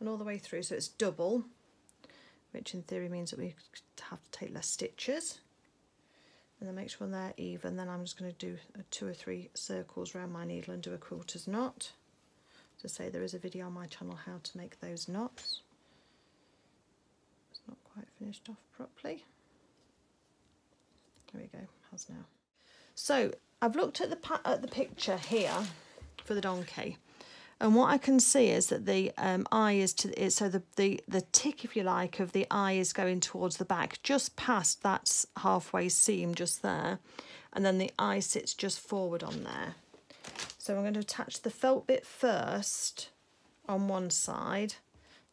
and all the way through, so it's double, which in theory means that we have to take less stitches. And then make sure they're even. Then I'm just going to do two or three circles around my needle and do a quilter's knot. To say, there is a video on my channel how to make those knots. It's not quite finished off properly. There we go, how's now? So I've looked at the at the picture here for the donkey. And what I can see is that the um, eye is to, so the, the, the tick, if you like, of the eye is going towards the back, just past that halfway seam just there. And then the eye sits just forward on there. So I'm going to attach the felt bit first on one side.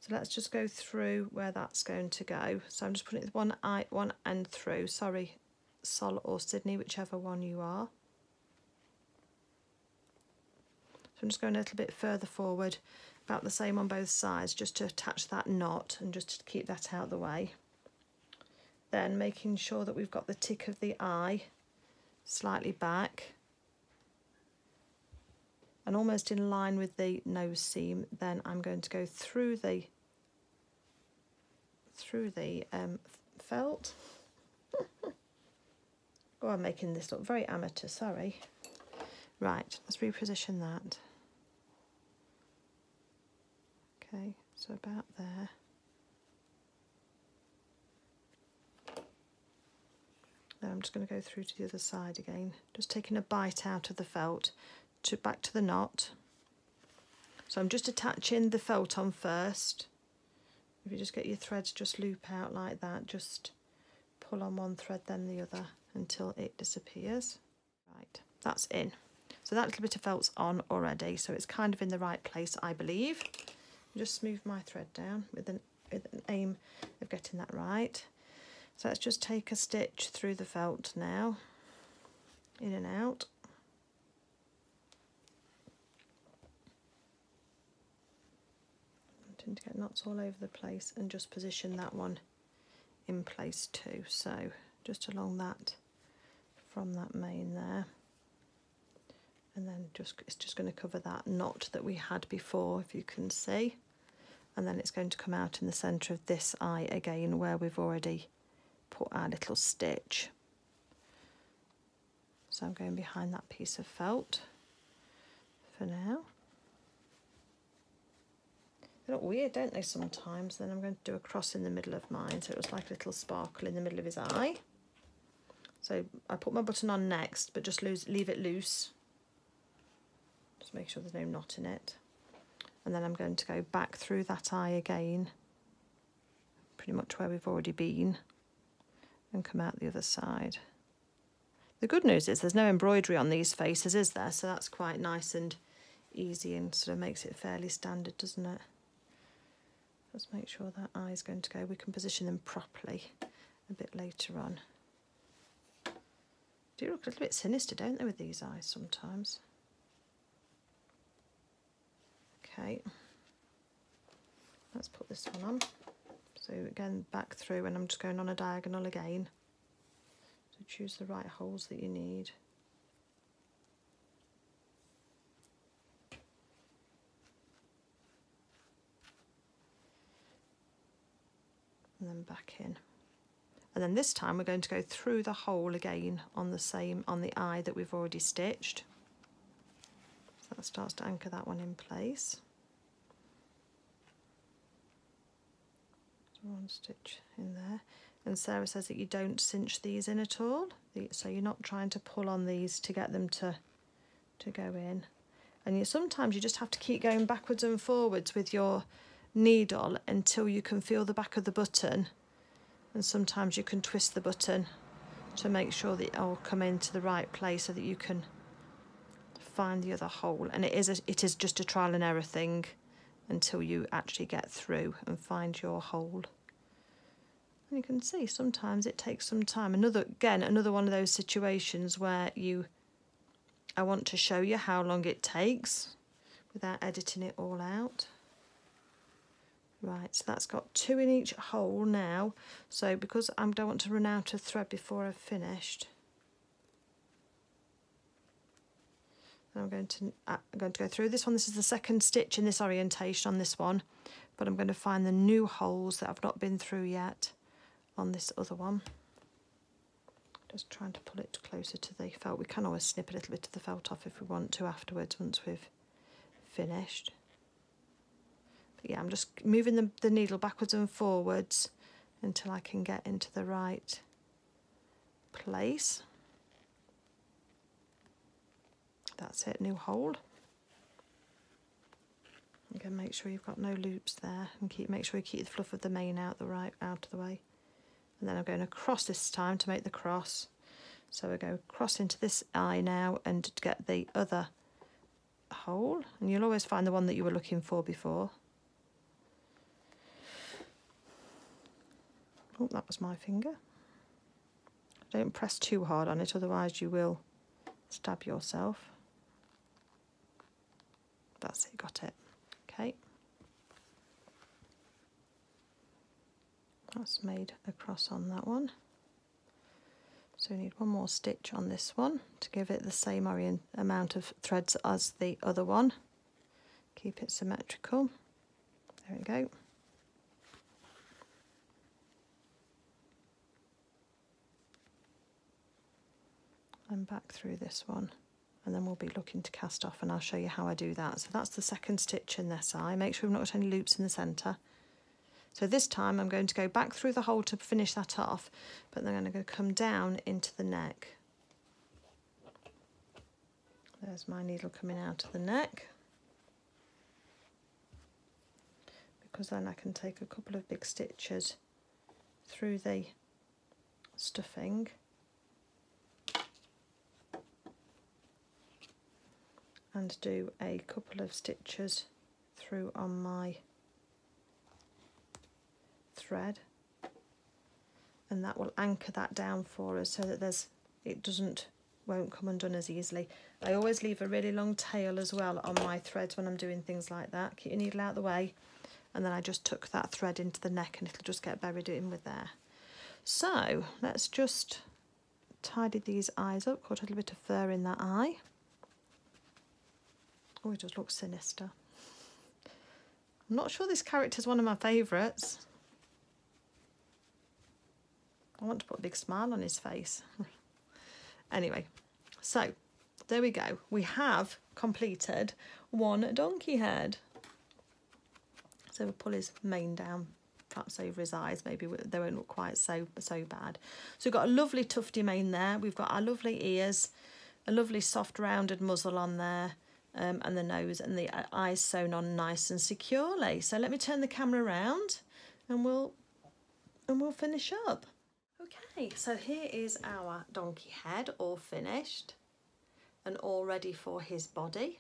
So let's just go through where that's going to go. So I'm just putting it one eye, one end through. Sorry, Sol or Sidney, whichever one you are. So I'm just going a little bit further forward, about the same on both sides, just to attach that knot and just to keep that out of the way. Then making sure that we've got the tick of the eye slightly back and almost in line with the nose seam. Then I'm going to go through the through the um, felt. Oh, I'm making this look very amateur, sorry. Right, let's reposition that. Okay, so about there. Then I'm just going to go through to the other side again, just taking a bite out of the felt, to back to the knot. So I'm just attaching the felt on first. If you just get your threads, just loop out like that, just pull on one thread then the other until it disappears. Right, that's in. So that little bit of felt's on already, so it's kind of in the right place, I believe. Just smooth my thread down with an, with an aim of getting that right. So let's just take a stitch through the felt now, in and out. To get knots all over the place, and just position that one in place too. So just along that, from that main there, and then just it's just going to cover that knot that we had before, if you can see, and then it's going to come out in the centre of this eye again, where we've already put our little stitch. So I'm going behind that piece of felt for now. They look weird, don't they, sometimes? Then I'm going to do a cross in the middle of mine, so it was like a little sparkle in the middle of his eye. So I put my button on next, but just lose, leave it loose. Just make sure there's no knot in it. And then I'm going to go back through that eye again, pretty much where we've already been, and come out the other side. The good news is there's no embroidery on these faces, is there? So that's quite nice and easy, and sort of makes it fairly standard, doesn't it? Let's make sure that eye is going to go. We can position them properly a bit later on. They do look a little bit sinister, don't they, with these eyes sometimes? Okay, let's put this one on. So again, back through, and I'm just going on a diagonal again. So choose the right holes that you need. And then back in, and then this time we're going to go through the hole again on the same on the eye that we've already stitched. So that starts to anchor that one in place. So one stitch in there, and Sarah says that you don't cinch these in at all, so you're not trying to pull on these to get them to to go in. And you sometimes you just have to keep going backwards and forwards with your needle until you can feel the back of the button, and sometimes you can twist the button to make sure that it all come into the right place so that you can find the other hole. And it is a, it is just a trial and error thing until you actually get through and find your hole. And you can see sometimes it takes some time. Another again another one of those situations where you I want to show you how long it takes without editing it all out. Right, so that's got two in each hole now. So because I don't want to run out of thread before I've finished, I'm going to I'm going to go through this one. This is the second stitch in this orientation on this one, but I'm going to find the new holes that I've not been through yet on this other one. Just trying to pull it closer to the felt. We can always snip a little bit of the felt off if we want to afterwards, once we've finished. Yeah, I'm just moving the, the needle backwards and forwards until I can get into the right place. That's it, new hole. Again, make sure you've got no loops there, and keep make sure you keep the fluff of the mane out the right out of the way. And then I'm going across this time to make the cross. So we go across into this eye now and get the other hole, and you'll always find the one that you were looking for before. Oh, that was my finger. Don't press too hard on it, otherwise you will stab yourself. That's it, got it. Okay. That's made a cross on that one. So we need one more stitch on this one to give it the same orient amount of threads as the other one. Keep it symmetrical. There we go. And back through this one, and then we'll be looking to cast off, and I'll show you how I do that. So that's the second stitch in this eye. Make sure we've not got any loops in the centre. So this time I'm going to go back through the hole to finish that off, but then I'm going to come down into the neck. There's my needle coming out of the neck, because then I can take a couple of big stitches through the stuffing and do a couple of stitches through on my thread, and that will anchor that down for us so that there's it doesn't won't come undone as easily. I always leave a really long tail as well on my threads when I'm doing things like that. Keep your needle out of the way, and then I just tuck that thread into the neck and it'll just get buried in with there. So let's just tidy these eyes up, got a little bit of fur in that eye. Oh, it does look sinister. I'm not sure this character's one of my favourites. I want to put a big smile on his face. Anyway, so there we go. We have completed one donkey head. So we'll pull his mane down, perhaps over his eyes. Maybe they won't look quite so, so bad. So we've got a lovely tufty mane there. We've got our lovely ears, a lovely soft rounded muzzle on there. Um, and the nose and the eyes sewn on nice and securely. So let me turn the camera around and we'll and we'll finish up. Okay, so here is our donkey head all finished and all ready for his body.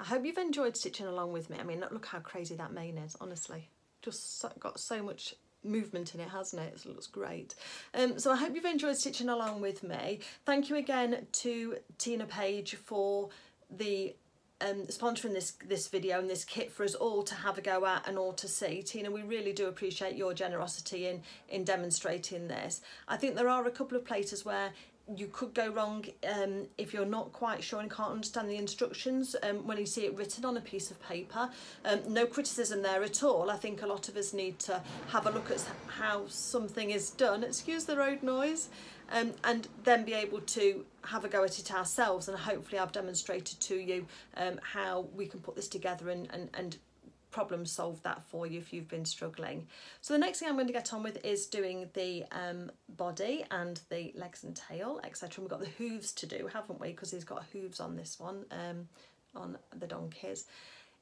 I hope you've enjoyed stitching along with me. I mean, look how crazy that mane is, honestly. Just so, got so much movement in it, hasn't it? It looks great. Um, so I hope you've enjoyed stitching along with me. Thank you again to Tina Page for the um sponsoring this this video and this kit for us all to have a go at and all to see. Tina, we really do appreciate your generosity in in demonstrating this. I think there are a couple of places where you could go wrong um if you're not quite sure and can't understand the instructions um when you see it written on a piece of paper. Um, no criticism there at all. I think a lot of us need to have a look at how something is done, excuse the road noise, Um, and then be able to have a go at it ourselves, and hopefully I've demonstrated to you um, how we can put this together and, and, and problem solve that for you if you've been struggling. So the next thing I'm going to get on with is doing the um, body and the legs and tail, et cetera. We've got the hooves to do, haven't we, because he's got hooves on this one, um, on the donkeys.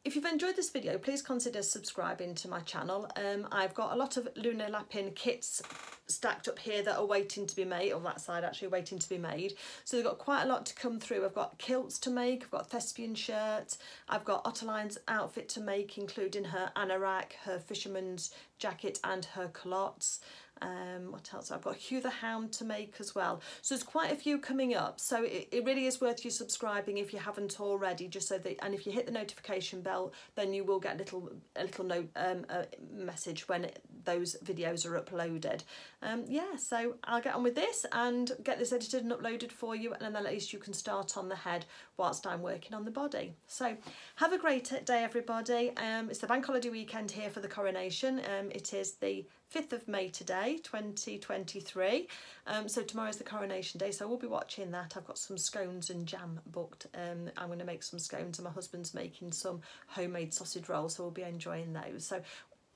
If you've enjoyed this video, please consider subscribing to my channel. Um, I've got a lot of Luna Lapin kits stacked up here that are waiting to be made, or that side actually, waiting to be made. So they've got quite a lot to come through. I've got kilts to make, I've got thespian shirts, I've got Otterline's outfit to make, including her anorak, her fisherman's jacket and her culottes. Um, what else? I've got Hugh the Hound to make as well. So there's quite a few coming up. So it, it really is worth you subscribing if you haven't already, just so that, and if you hit the notification bell, then you will get a little, a little note, um, a message when it, those videos are uploaded. Um, yeah, so I'll get on with this and get this edited and uploaded for you, and then at least you can start on the head whilst I'm working on the body. So have a great day, everybody. Um, it's the bank holiday weekend here for the coronation. Um, it is the fifth of May today, twenty twenty-three. Um, so tomorrow's the coronation day, so we'll be watching that. I've got some scones and jam booked. Um, I'm going to make some scones, and my husband's making some homemade sausage rolls, so we'll be enjoying those. So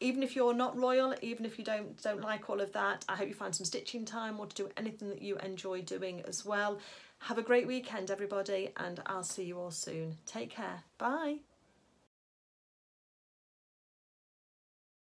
even if you're not royal, even if you don't don't like all of that, I hope you find some stitching time or to do anything that you enjoy doing as well. Have a great weekend, everybody, and I'll see you all soon. Take care. Bye.